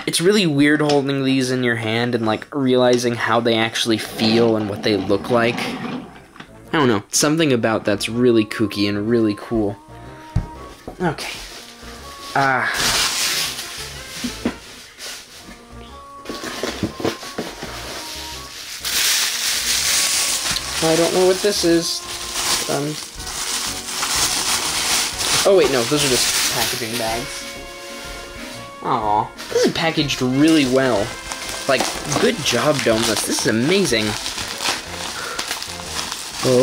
It's really weird holding these in your hand and, like, realizing how they actually feel and what they look like. I don't know. Something about that's really kooky and really cool. Okay. I don't know what this is. Oh, wait, no. Those are just packaging bags. Aw, this is packaged really well. Like, good job, Domeless. This is amazing.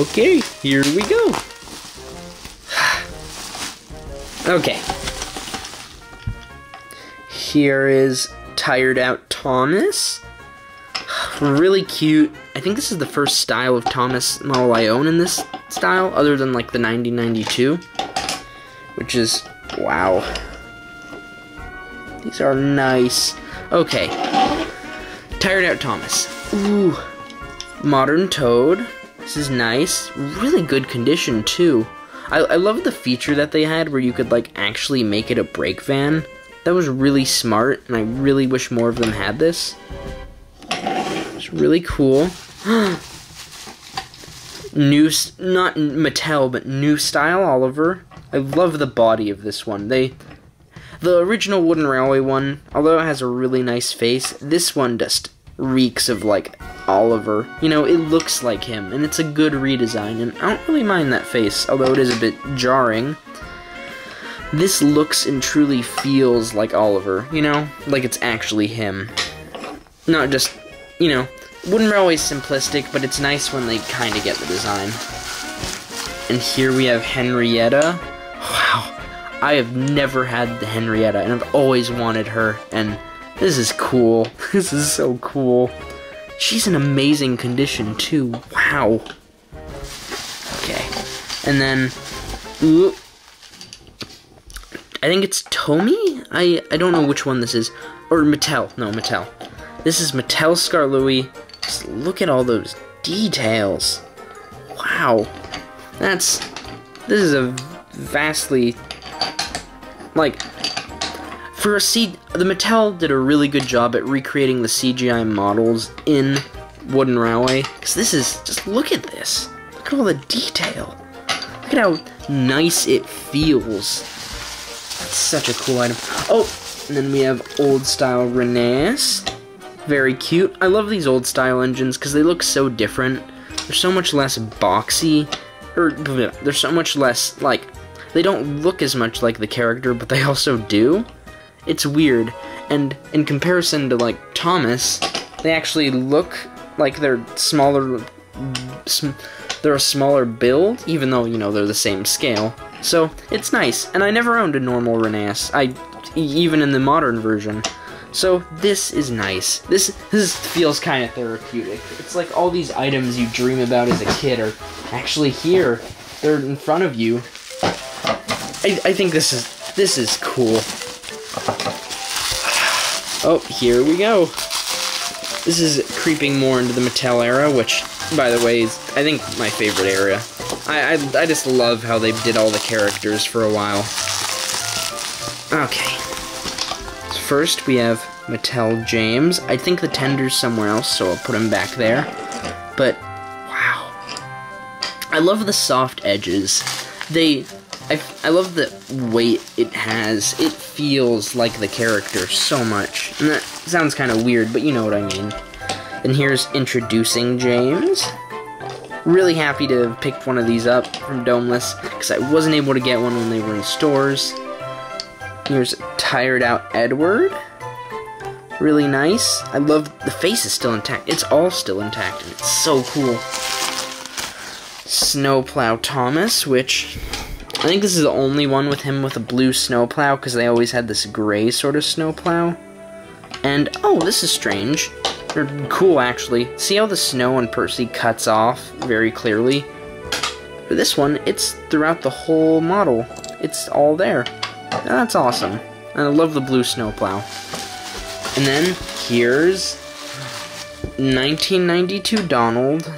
Okay, here we go. Okay. Here is Tired Out Thomas. Really cute. I think this is the first style of Thomas model I own in this style, other than like the 9092, which is, wow. These are nice. Okay. Tired Out Thomas. Ooh. Modern Toad. This is nice. Really good condition, too. I love the feature that they had where you could, like, actually make it a brake van. That was really smart, and I really wish more of them had this. It's really cool. New, not Mattel, but New Style Oliver. I love the body of this one. The original Wooden Railway one, although it has a really nice face, this one just reeks of, like, Oliver. You know, it looks like him, and it's a good redesign, and I don't really mind that face, although it is a bit jarring. This looks and truly feels like Oliver, you know? Like it's actually him. Not just, you know, Wooden Railway's simplistic, but it's nice when they kind of get the design. And here we have Henrietta. Wow, I have never had the Henrietta, and I've always wanted her, and this is cool. This is so cool. She's in amazing condition, too. Wow. Okay. And then, ooh. I think it's Tomy? I don't know which one this is. Or Mattel. No, Mattel. This is Mattel Scarlouis. Just look at all those details. Wow. This is a vastly, like, for a the Mattel did a really good job at recreating the CGI models in Wooden Railway. Because this is, just look at this. Look at all the detail. Look at how nice it feels. It's such a cool item. Oh, and then we have Old Style Renaissance. Very cute. I love these Old Style engines because they look so different. They're so much less boxy. Or, they're so much less, like, they don't look as much like the character, but they also do. It's weird. And in comparison to, like, Thomas, they actually look like they're smaller. They're a smaller build, even though, you know, they're the same scale. So, it's nice, and I never owned a normal Renaissance, even in the modern version. So, this is nice. This feels kind of therapeutic. It's like all these items you dream about as a kid are actually here. They're in front of you. I think this is cool. Oh, here we go. This is creeping more into the Mattel era, which, by the way, is, I think, my favorite era. I just love how they did all the characters for a while. Okay. First, we have Mattel James. I think the tender's somewhere else, so I'll put him back there. But, wow. I love the soft edges. I love the weight it has. It feels like the character so much. And that sounds kind of weird, but you know what I mean. And here's Introducing James. Really happy to have picked one of these up from Domeless, because I wasn't able to get one when they were in stores. Here's Tired Out Edward. Really nice. I love the face is still intact. It's all still intact, and it's so cool. Snowplow Thomas, which I think this is the only one with him with a blue snowplow, because they always had this gray sort of snowplow. And, oh, this is strange. They're cool, actually. See how the snow on Percy cuts off very clearly? For this one, it's throughout the whole model. It's all there. That's awesome. And I love the blue snowplow. And then, here's 1992 Donald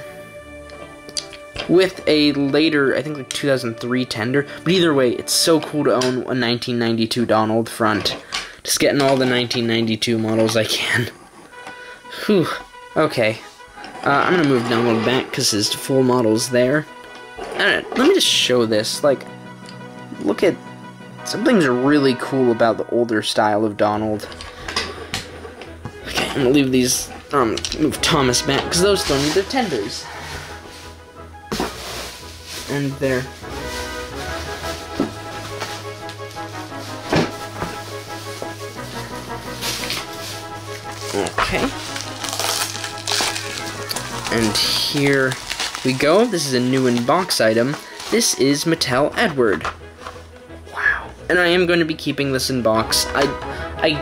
with a later, I think like 2003 tender. But either way, it's so cool to own a 1992 Donald front. Just getting all the 1992 models I can. Whew. Okay. I'm gonna move Donald back because his full model's there. Let me just show this. Like, look at, something's really cool about the older style of Donald. Okay, I'm gonna leave these. Move Thomas back because those still need their tenders. And there. Okay. And here we go. This is a new in-box item. This is Mattel Edward. Wow. and I am going to be keeping this in box. I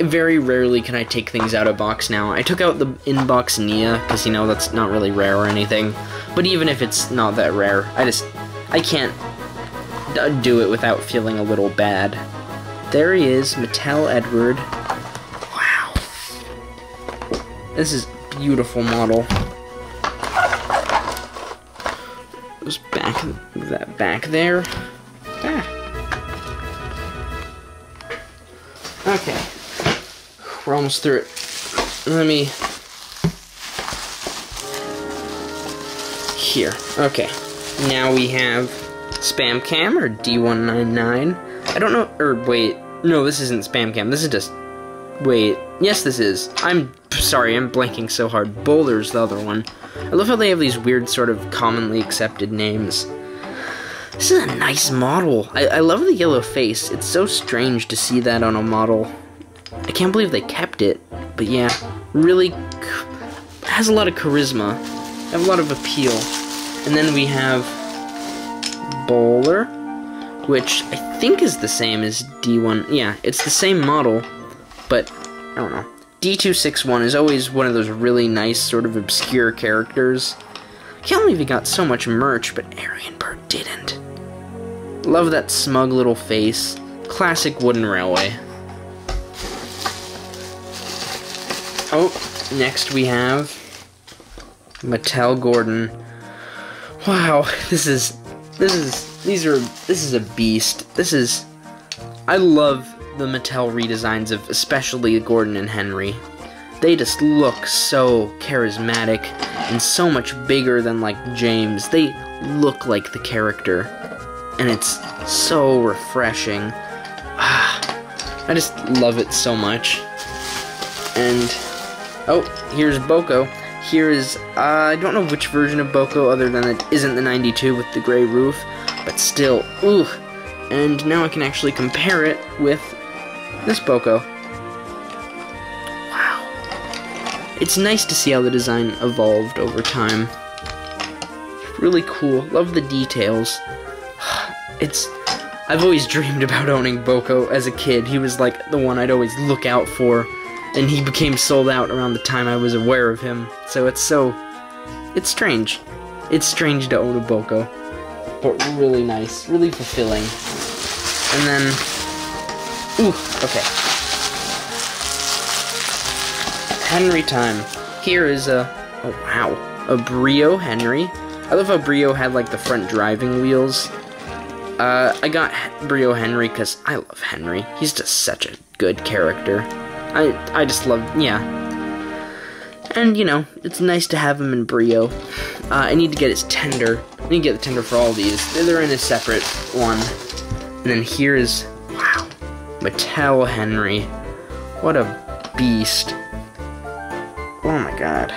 very rarely can I take things out of box now. I took out the in-box Nia, because, you know, that's not really rare or anything. But even if it's not that rare, I can't do it without feeling a little bad. There he is, Mattel Edward. Wow. This is a beautiful model. Just back, move that back there. Ah. Okay. We're almost through it. Let me... Here. Okay. Now we have Spam Cam, or D199. I don't know... Or, wait. No, this isn't Spam Cam. This is just... Wait. Yes, this is. I'm sorry. I'm blanking so hard. Boulder's the other one. I love how they have these weird sort of commonly accepted names. This is a nice model. I love the yellow face. It's so strange to see that on a model. I can't believe they kept it. But yeah, really has a lot of charisma. Have a lot of appeal. And then we have Bowler, which I think is the same as D1. Yeah, it's the same model, but I don't know. D261 is always one of those really nice, sort of obscure characters. I can't believe he got so much merch, but Arianbird didn't. Love that smug little face. Classic wooden railway. Oh, next we have Mattel Gordon. Wow, this is a beast. I love the Mattel redesigns of especially Gordon and Henry. They just look so charismatic and so much bigger than like James. They look like the character, and it's so refreshing. Ah, I just love it so much. And oh, here's Boko. Here is, I don't know which version of Boko other than it isn't the 92 with the gray roof, but still, ooh. And now I can actually compare it with this Boko. Wow. It's nice to see how the design evolved over time. Really cool. Love the details. I've always dreamed about owning Boko as a kid. He was like the one I'd always look out for. And he became sold out around the time I was aware of him. It's strange. It's strange to own a Boko. But really nice. Really fulfilling. And then... Ooh, okay. Henry time. Here is Oh, wow. A Brio Henry. I love how Brio had, like, the front driving wheels. I got Brio Henry because I love Henry. He's just such a good character. I just love, yeah. And, you know, it's nice to have him in Brio. I need to get his tender. I need to get the tender for all these. They're in a separate one. And then here is, wow, Mattel Henry. What a beast. Oh my god.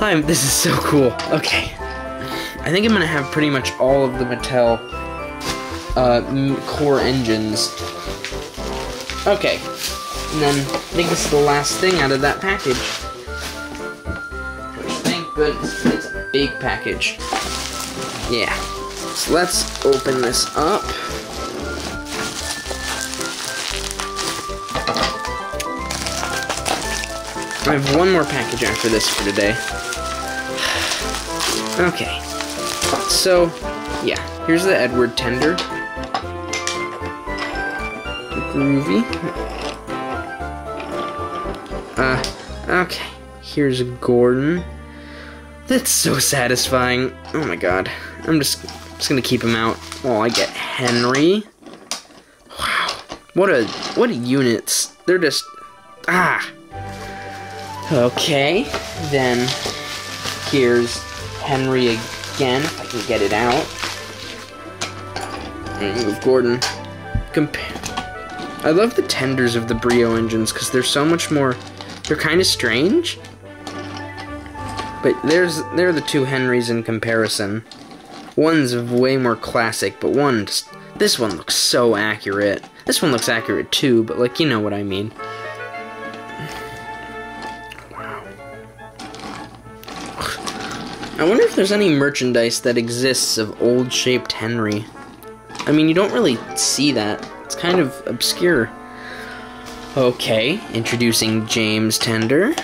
Wow. This is so cool. Okay. I think I'm going to have pretty much all of the Mattel core engines. Okay. And then, I think this is the last thing out of that package. Which, thank goodness, it's a big package. Yeah. So let's open this up. I have one more package after this for today. Okay. So, yeah. Here's the Edward tender. Groovy. Okay. Here's Gordon. That's so satisfying. Oh my god. I'm just gonna keep him out while I get Henry. Wow. What a units. They're just Okay. Then here's Henry again. If I can get it out. With Gordon. I love the tenders of the Brio engines because they're so much more... They're kind of strange. But they're the two Henrys in comparison. One's way more classic, but one just... This one looks so accurate. This one looks accurate too, but like, you know what I mean. Wow. I wonder if there's any merchandise that exists of old shaped Henry. I mean, you don't really see that. It's kind of obscure. Okay, introducing James Tender.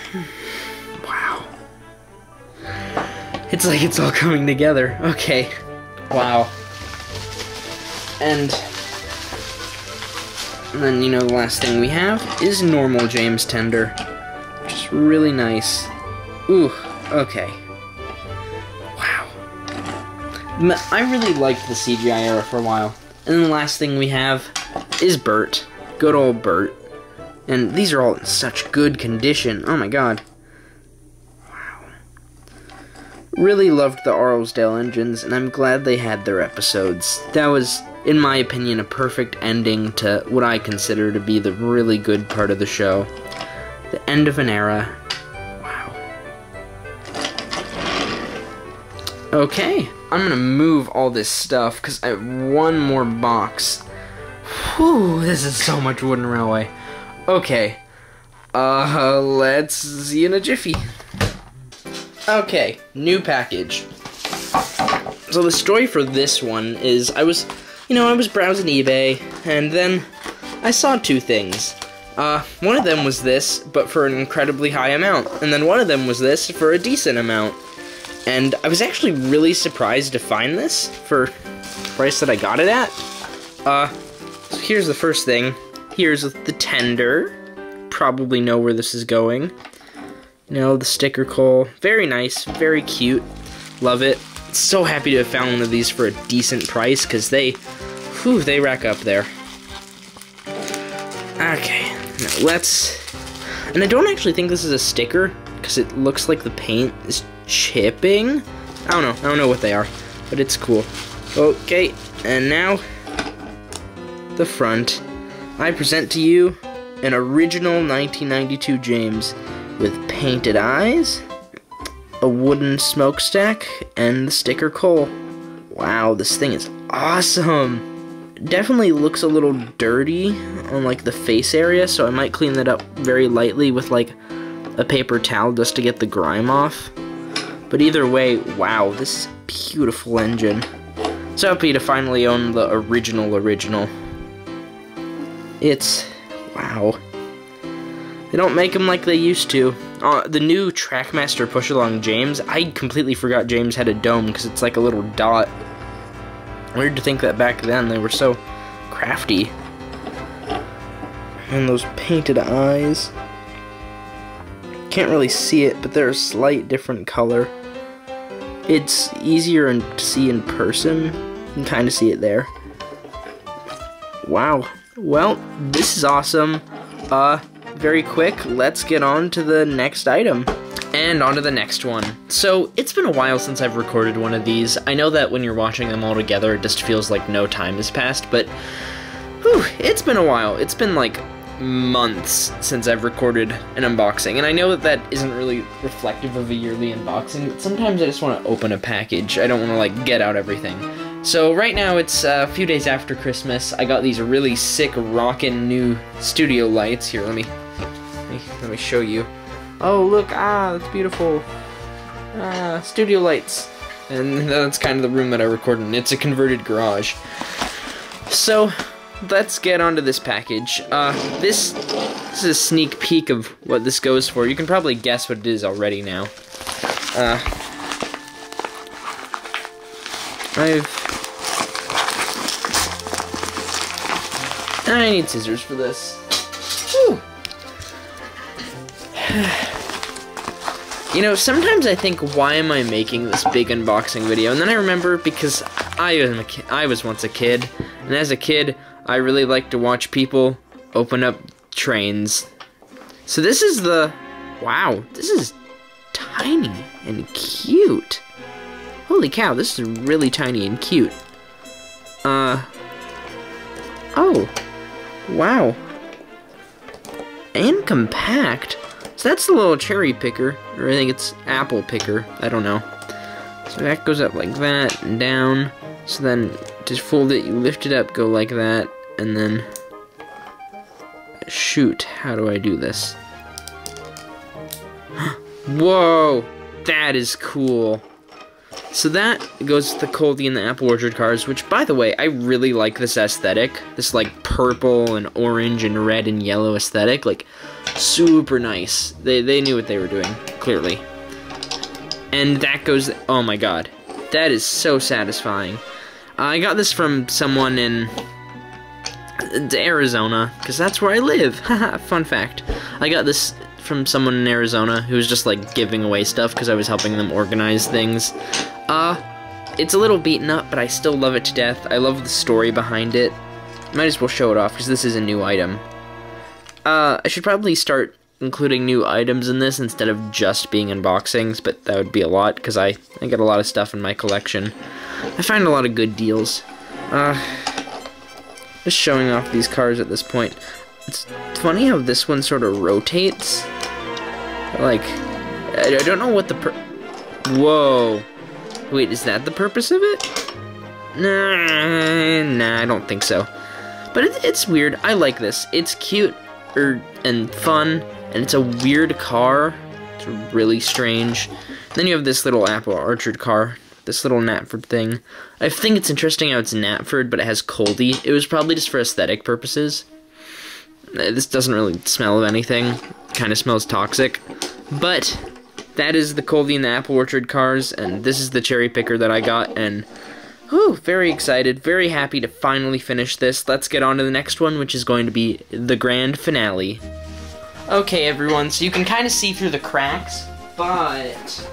Wow. It's like it's all coming together. Okay. Wow. And then, you know, the last thing we have is normal James Tender. Just really nice. Ooh, okay. Wow. I really liked the CGI era for a while. And then the last thing we have is Bert. Good old Bert. And these are all in such good condition. Oh my god. Wow. Really loved the Arlesdale engines, and I'm glad they had their episodes. That was, in my opinion, a perfect ending to what I consider to be the really good part of the show. The end of an era. Wow. Okay, I'm gonna move all this stuff, because I have one more box. Whew, this is so much wooden railway. Okay, let's see in a jiffy. Okay, new package. So the story for this one is I was browsing eBay, and then I saw two things. One of them was this, but for an incredibly high amount, and then one of them was this for a decent amount. And I was actually really surprised to find this for the price that I got it at. So here's the first thing. Here's the tender. Probably know where this is going. You know, the sticker coal. Very nice, very cute. Love it. So happy to have found one of these for a decent price, because they rack up there. Okay, now let's... And I don't actually think this is a sticker, because it looks like the paint is chipping. I don't know what they are, but it's cool. Okay, and now the front. I present to you an original 1992 James with painted eyes, a wooden smokestack, and the sticker coal. Wow, this thing is awesome. Definitely looks a little dirty on like the face area, so I might clean that up very lightly with like a paper towel just to get the grime off. But either way, wow, this is a beautiful engine. So happy to finally own the original. It's... wow. They don't make them like they used to. The new Trackmaster Push-Along James, I completely forgot James had a dome, because it's like a little dot. Weird to think that back then they were so crafty. And those painted eyes. Can't really see it, but they're a slight different color. It's easier to see in person. You can kind of see it there. Wow. Well, this is awesome. Very quick, let's get on to the next item. And on to the next one. So, it's been a while since I've recorded one of these. I know that when you're watching them all together, it just feels like no time has passed, but... whew, it's been a while. It's been, like, months since I've recorded an unboxing. And I know that that isn't really reflective of a yearly unboxing, but sometimes I just want to open a package. I don't want to, like, get out everything. So right now it's a few days after Christmas. I got these really sick, rockin' new studio lights. Here, let me show you. Oh look, that's beautiful. Studio lights, and that's kind of the room that I record in. It's a converted garage. So let's get onto this package. This is a sneak peek of what this goes for. You can probably guess what it is already now. I need scissors for this. Whew. You know, sometimes I think, why am I making this big unboxing video? And then I remember, because I was once a kid, and as a kid, I really liked to watch people open up trains. So this is the... wow, this is tiny and cute. Holy cow, this is really tiny and cute. Oh, wow. And compact. So that's the little cherry picker, or I think it's apple picker, I don't know. So that goes up like that, and down. So then, just fold it, you lift it up, go like that, and then... shoot, how do I do this? Whoa, that is cool. So that goes to the Coldy and the Apple Orchard cars, which, by the way, I really like this aesthetic. This, like, purple and orange and red and yellow aesthetic. Like, super nice. They knew what they were doing, clearly. And that goes... oh, my God. That is so satisfying. I got this from someone in... Arizona, because that's where I live. Haha, fun fact. I got this from someone in Arizona who was just, like, giving away stuff because I was helping them organize things. It's a little beaten up, but I still love it to death. I love the story behind it. Might as well show it off, because this is a new item. I should probably start including new items in this instead of just being unboxings, but that would be a lot, because I got a lot of stuff in my collection. I find a lot of good deals. Just showing off these cars at this point. It's funny how this one sort of rotates. Like, I don't know what the whoa. Wait, is that the purpose of it? Nah, I don't think so. But it's weird. I like this. It's cute and fun, and it's a weird car. It's really strange. And then you have this little Apple Orchard car. This little Knapford thing. I think it's interesting how it's Knapford, but it has Coldy. It was probably just for aesthetic purposes. This doesn't really smell of anything. Kind of smells toxic. But that is the Coldy and the Apple Orchard cars, and this is the cherry picker that I got, and whew, very excited, very happy to finally finish this. Let's get on to the next one, which is going to be the grand finale. Okay, everyone, so you can kind of see through the cracks, but...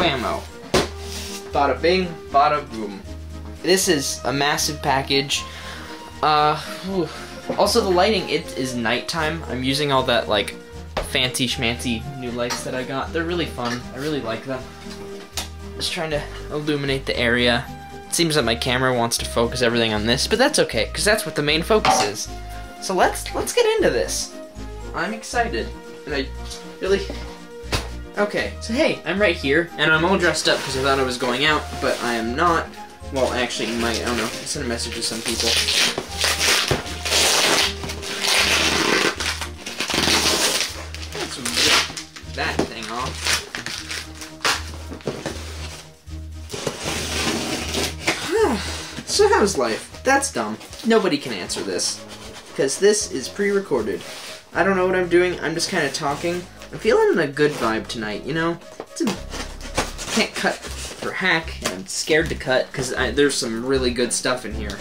whammo. Bada bing, bada boom. This is a massive package. Also the lighting, it is nighttime. I'm using all that, like, fancy schmancy new lights that I got. They're really fun. I really like them. Just trying to illuminate the area. It seems that my camera wants to focus everything on this, but that's okay, because that's what the main focus is. So let's get into this. I'm excited. And I really... okay, so hey, I'm right here, and I'm all dressed up because I thought I was going out, but I am not. Well, actually, I don't know. I sent a message to some people. Let's rip that thing off. So how's life? That's dumb. Nobody can answer this, because this is pre-recorded. I don't know what I'm doing, I'm just kind of talking. I'm feeling a good vibe tonight, you know? Can't cut for hack, and I'm scared to cut, because there's some really good stuff in here.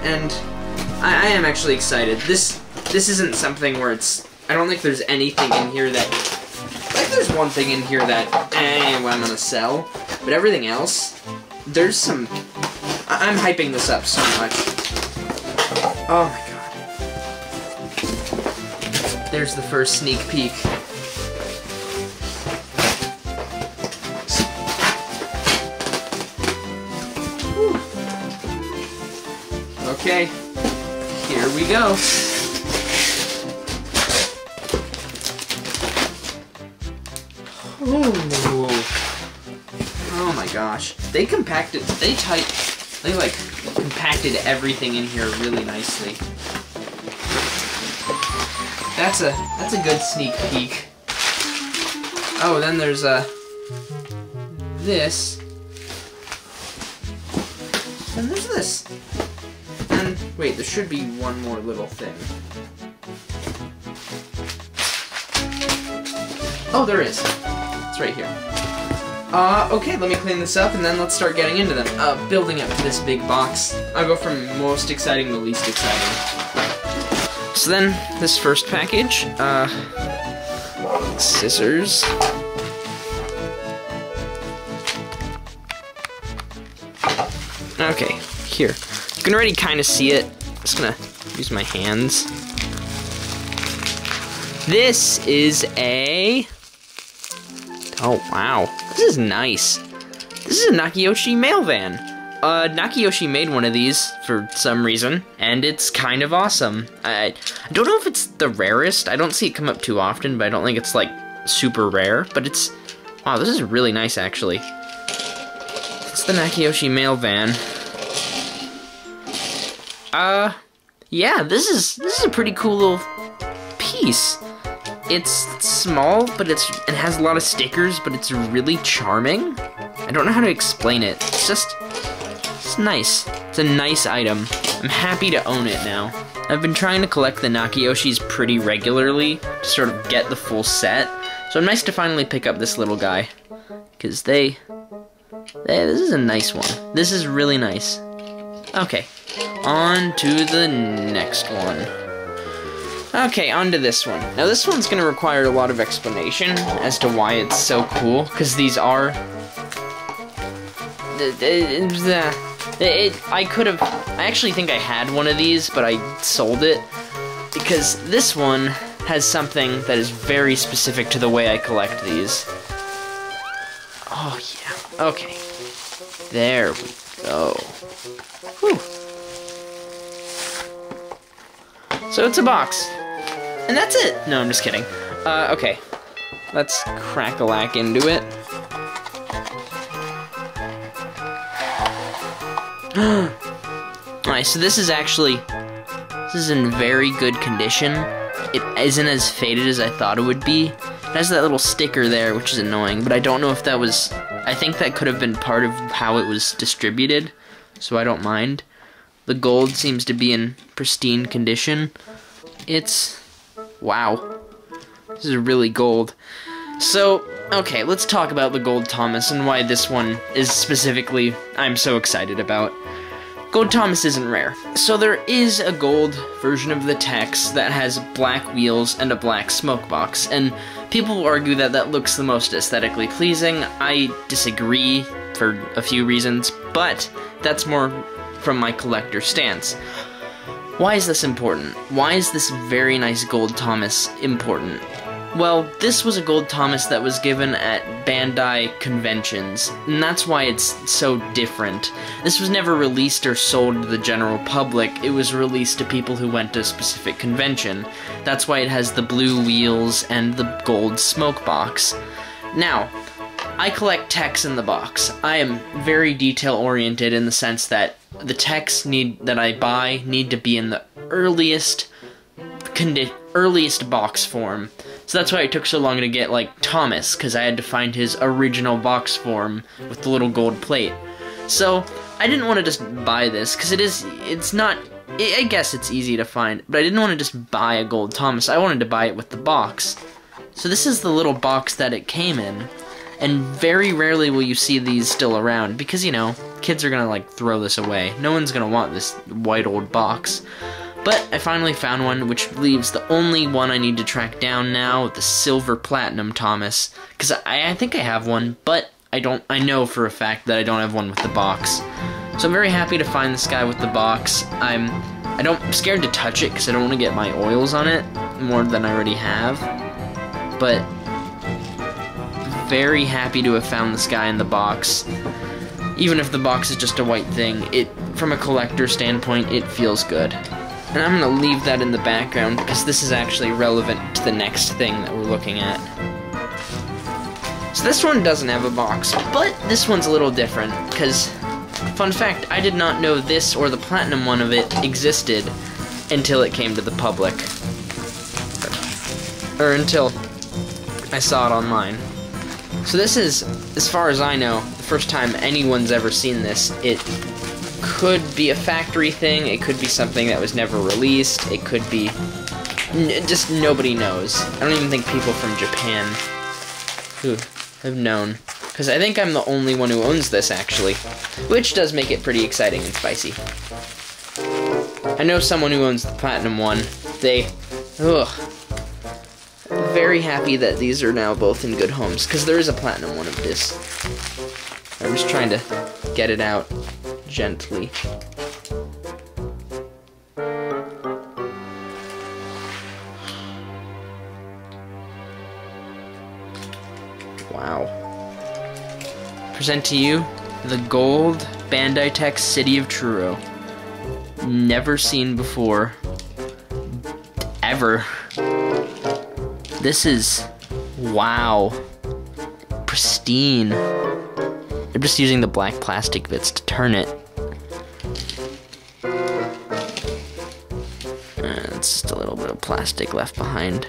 And I am actually excited. This isn't something where it's... I don't think there's anything in here that... like, there's one thing in here that, well, I'm gonna sell. But everything else, there's some... I'm hyping this up so much. Oh my God. There's the first sneak peek. Okay, here we go. Ooh. Oh my gosh. They compacted everything in here really nicely. That's a good sneak peek. Oh, then there's this. And there's this. Wait, there should be one more little thing. Oh, there is. It's right here. Okay, let me clean this up, and then let's start getting into them. Building up to this big box. I'll go from most exciting to least exciting. So then, this first package, scissors. Okay, here. You can already kind of see it. I'm just gonna use my hands. This is a... oh, wow. This is nice. This is a Nakayoshi mail van. Nakayoshi made one of these for some reason, and it's kind of awesome. I don't know if it's the rarest. I don't see it come up too often, but I don't think it's, like, super rare. But it's... wow, this is really nice, actually. It's the Nakayoshi mail van. Yeah, this is a pretty cool little piece. It's small, but it has a lot of stickers, but it's really charming. I don't know how to explain it. It's just, it's nice. It's a nice item. I'm happy to own it now. I've been trying to collect the Nakayoshis pretty regularly to sort of get the full set, so I'm nice to finally pick up this little guy, because this is a nice one. This is really nice. Okay, on to the next one. Okay, on to this one. Now this one's gonna require a lot of explanation as to why it's so cool, because these are... I actually think I had one of these, but I sold it, because this one has something that is very specific to the way I collect these. Oh yeah, okay. There we go. Whew. So it's a box, and that's it. No, I'm just kidding. Okay, let's crack-a-lack into it. Alright, so this is in very good condition. It isn't as faded as I thought it would be. It has that little sticker there, which is annoying, but I don't know if that was, I think that could have been part of how it was distributed, so I don't mind. The gold seems to be in pristine condition. It's, wow, this is really gold. So, okay, let's talk about the Gold Thomas and why this one is specifically I'm so excited about. Gold Thomas isn't rare. So there is a gold version of the Tex that has black wheels and a black smoke box, and people will argue that that looks the most aesthetically pleasing. I disagree for a few reasons, but that's more from my collector stance. Why is this important? Why is this very nice Gold Thomas important? Well, this was a Gold Thomas that was given at Bandai conventions, and that's why it's so different. This was never released or sold to the general public, it was released to people who went to a specific convention. That's why it has the blue wheels and the gold smoke box. Now, I collect Tex in the box. I am very detail-oriented in the sense that the Tex that I buy need to be in the earliest box form. So that's why it took so long to get, like, Thomas, because I had to find his original box form with the little gold plate. So, I didn't want to just buy this, because I guess it's easy to find, but I didn't want to just buy a Gold Thomas, I wanted to buy it with the box. So this is the little box that it came in, and very rarely will you see these still around, because, you know, kids are gonna, like, throw this away. No one's gonna want this white old box. But I finally found one, which leaves the only one I need to track down now, the Silver Platinum Thomas. Because I think I have one, but I know for a fact that I don't have one with the box. So I'm very happy to find this guy with the box. I'm scared to touch it because I don't want to get my oils on it, more than I already have. But very happy to have found this guy in the box. Even if the box is just a white thing, it, from a collector standpoint, it feels good. And I'm going to leave that in the background, because this is actually relevant to the next thing that we're looking at. So this one doesn't have a box, but this one's a little different, because, fun fact, I did not know this or the platinum one of it existed until it came to the public. Or until I saw it online. So this is, as far as I know, the first time anyone's ever seen this. It could be a factory thing, it could be something that was never released, it could be... just nobody knows. I don't even think people from Japan who have known. Because I think I'm the only one who owns this, actually. Which does make it pretty exciting and spicy. I know someone who owns the platinum one. I'm very happy that these are now both in good homes, because there is a platinum one of this. I'm just trying to get it out. Gently. Wow. Present to you the gold Bandai Tex City of Truro. Never seen before. Ever. This is, wow. Pristine. I'm just using the black plastic bits to turn it. It's just a little bit of plastic left behind.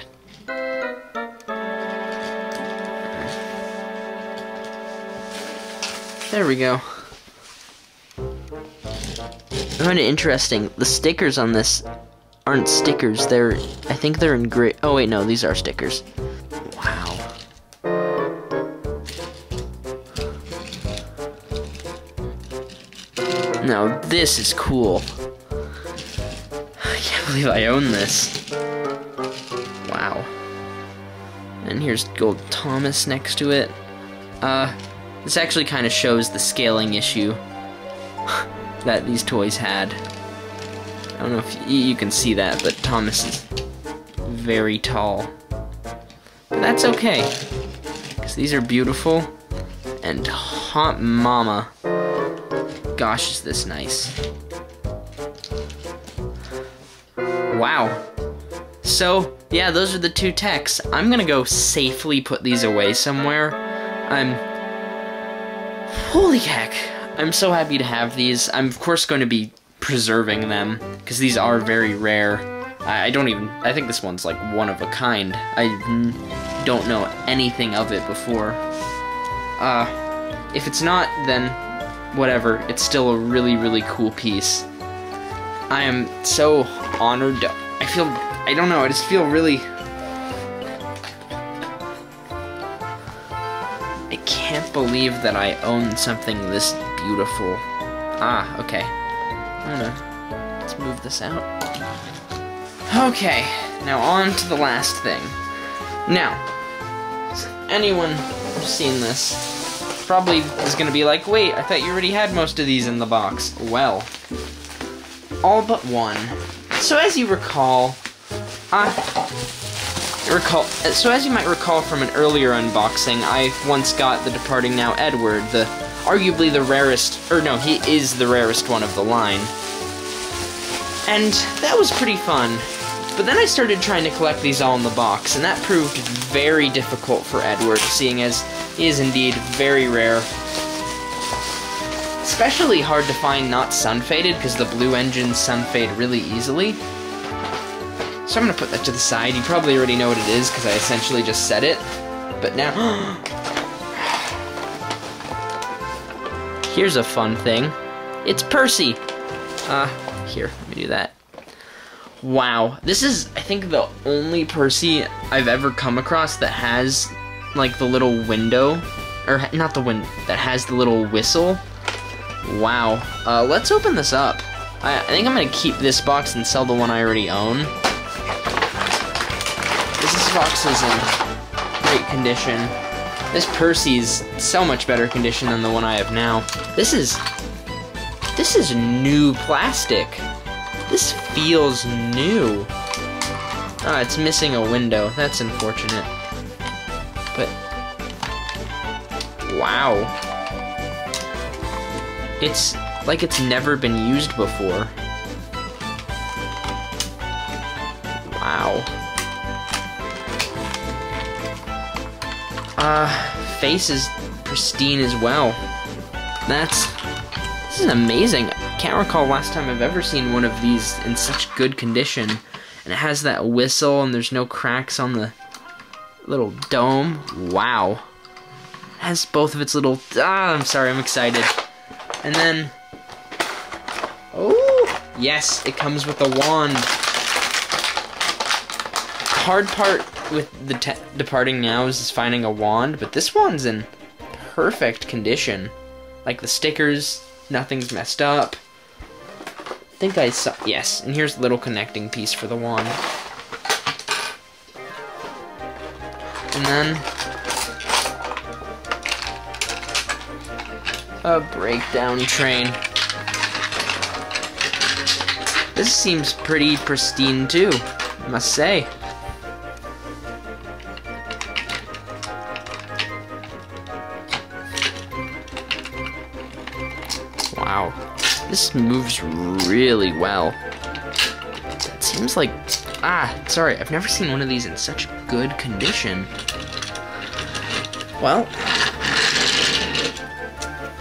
There we go. Kind of interesting. The stickers on this aren't stickers. They're, I think they're in gray. Oh wait, no, these are stickers. Wow. Now this is cool. I can't believe I own this. Wow. And here's Gold Thomas next to it. This actually kind of shows the scaling issue that these toys had. I don't know if you can see that, but Thomas is very tall. But that's okay, because these are beautiful. And hot mama. Gosh, is this nice. Wow. So, yeah, those are the two techs. I'm gonna go safely put these away somewhere. Holy heck. I'm so happy to have these. I'm of course going to be preserving them, because these are very rare. I think this one's like one of a kind. I don't know anything of it before. If it's not, then whatever, it's still a really, really cool piece. I am so honored to, I don't know, I just feel really, I can't believe that I own something this beautiful. Ah, okay. Let's move this out. Okay, now on to the last thing. Now, has anyone seen this? Probably is gonna be like, wait, I thought you already had most of these in the box. Well, all but one. So as you recall, so as you might recall from an earlier unboxing, I once got the departing now Edward, the arguably the rarest, or no, he is the rarest one of the line. And that was pretty fun. But then I started trying to collect these all in the box, and that proved very difficult for Edward, seeing as he is indeed very rare. Especially hard to find not sun-faded, because the blue engines sun-fade really easily. So I'm gonna put that to the side. You probably already know what it is, because I essentially just said it. But now... Here's a fun thing. It's Percy. Here, let me do that. Wow, this is, I think, the only Percy I've ever come across that has, like, the little window, or not the window, that has the little whistle. Wow. Let's open this up. I think I'm gonna keep this box and sell the one I already own. This box is in great condition. This Percy's so much better condition than the one I have now. This is new plastic. This feels new. Ah, it's missing a window. That's unfortunate. But wow. It's like it's never been used before. Wow. Face is pristine as well. This is amazing. I can't recall last time I've ever seen one of these in such good condition. And it has that whistle, and there's no cracks on the little dome. Wow. It has both of its little... Ah, I'm sorry, I'm excited. And then... Oh! Yes, it comes with a wand. Hard part with the departing now is finding a wand, but this one's in perfect condition. Like the stickers, nothing's messed up. I think I saw, yes, and here's the little connecting piece for the wand. And then, a breakdown train. This seems pretty pristine too, I must say. Wow, this moves really well. It seems like, sorry, I've never seen one of these in such good condition. Well,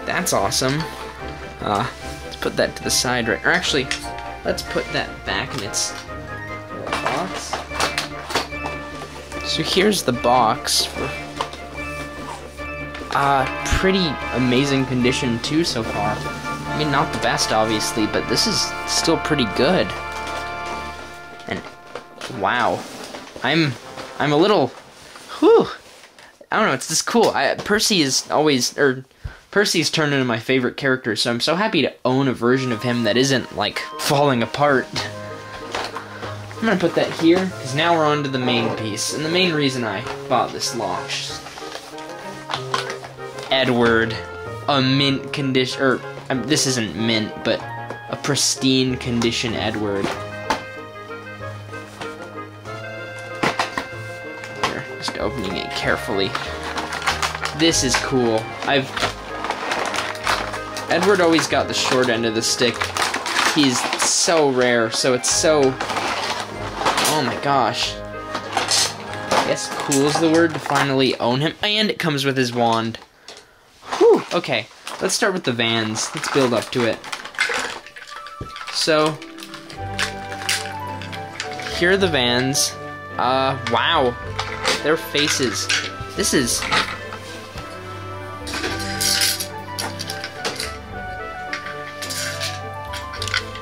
that's awesome. Let's put that to the side, right, or actually, let's put that back in its box. So here's the box. pretty amazing condition too so far. I mean, not the best obviously, but this is still pretty good. And wow, I'm a little, whew, I don't know, it's just cool. Percy is always, Percy's turned into my favorite character, so I'm so happy to own a version of him that isn't, like, falling apart. I'm gonna put that here, because now we're on to the main piece, and the main reason I bought this lock. Edward, a mint condition, this isn't mint, but a pristine condition Edward. Here, just opening it carefully. This is cool. Edward always got the short end of the stick. He's so rare, so it's so... Oh my gosh. I guess cool is the word to finally own him. And it comes with his wand. Whew, okay. Let's start with the vans. Let's build up to it. So, here are the vans. Wow. Their faces. This is...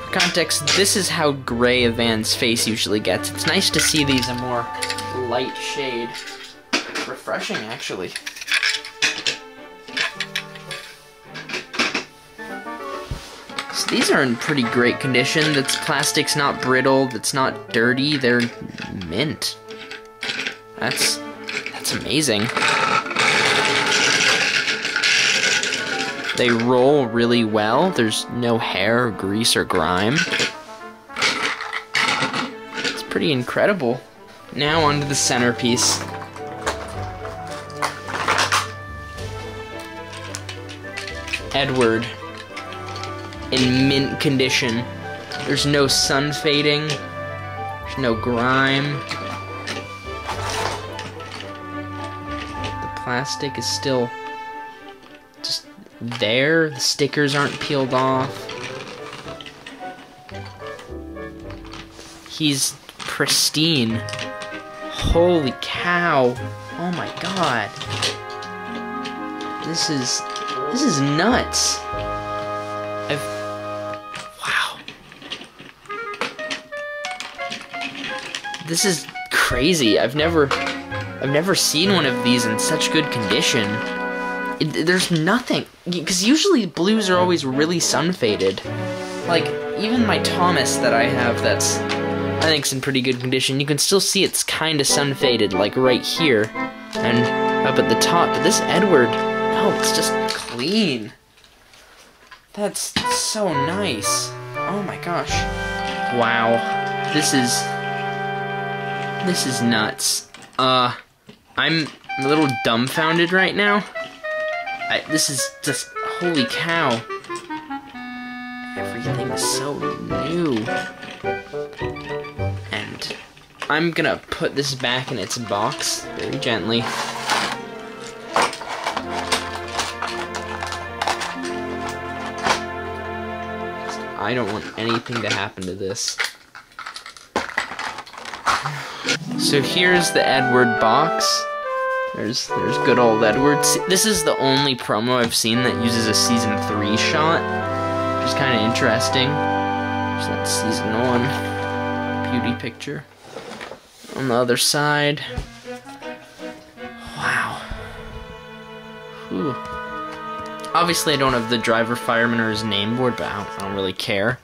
Context, this is how gray a van's face usually gets. It's nice to see these a more light shade. Refreshing, actually. So these are in pretty great condition. That's plastic's not brittle, that's not dirty, they're mint. That's amazing. They roll really well. There's no hair, or grease, or grime. It's pretty incredible. Now onto the centerpiece. Edward. In mint condition. There's no sun fading. There's no grime. The plastic is still... there, the stickers aren't peeled off. He's pristine. Holy cow. Oh my god. This is nuts. Wow. This is crazy. I've never seen one of these in such good condition. There's nothing, because usually blues are always really sun-faded. Like, even my Thomas that I have that's, I think's in pretty good condition, you can still see it's kind of sun-faded, like right here, and up at the top. But this Edward, oh, it's just clean. That's so nice. Oh my gosh. Wow. This is nuts. I'm a little dumbfounded right now. This is just, holy cow. Everything is so new. And I'm gonna put this back in its box very gently. I don't want anything to happen to this. So here's the Edward box. There's good old Edward. This is the only promo I've seen that uses a Season 3 shot, which is kind of interesting. There's that Season 1 beauty picture. On the other side. Wow. Whew. Obviously, I don't have the driver, fireman, or his name board, but I don't really care.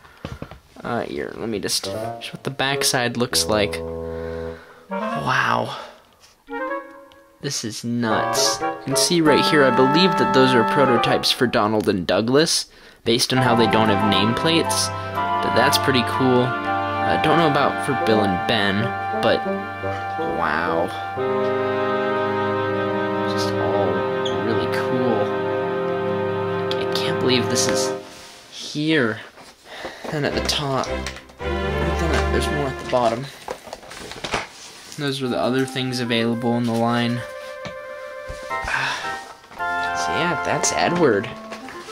Here, let me just show what the backside looks like. Wow. This is nuts. You can see right here, I believe that those are prototypes for Donald and Douglas, based on how they don't have nameplates, but that's pretty cool. I don't know about for Bill and Ben, but wow. Just all really cool. I can't believe this is here. And at the top, there's more at the bottom. Those were the other things available in the line. So yeah, that's Edward.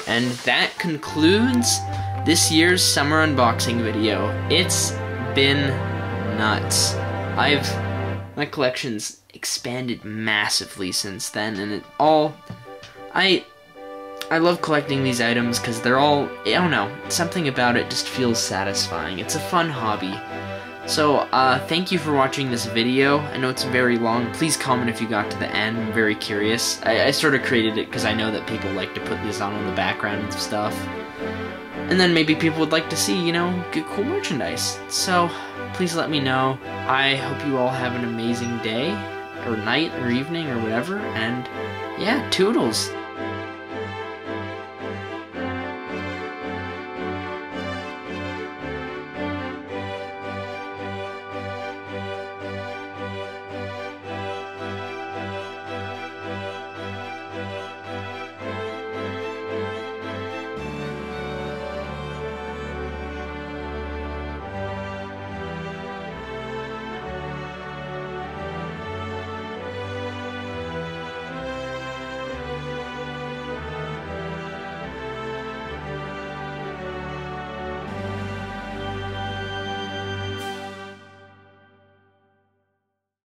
And that concludes this year's summer unboxing video. It's been nuts. My collection's expanded massively since then, and it all I love collecting these items because they're all, I don't know, something about it just feels satisfying. It's a fun hobby. So, thank you for watching this video. I know it's very long. Please comment if you got to the end. I'm very curious. I sort of created it because I know that people like to put this on in the background and stuff. And then maybe people would like to see, you know, good cool merchandise. So, please let me know. I hope you all have an amazing day, or night, or evening, or whatever. And, yeah, toodles!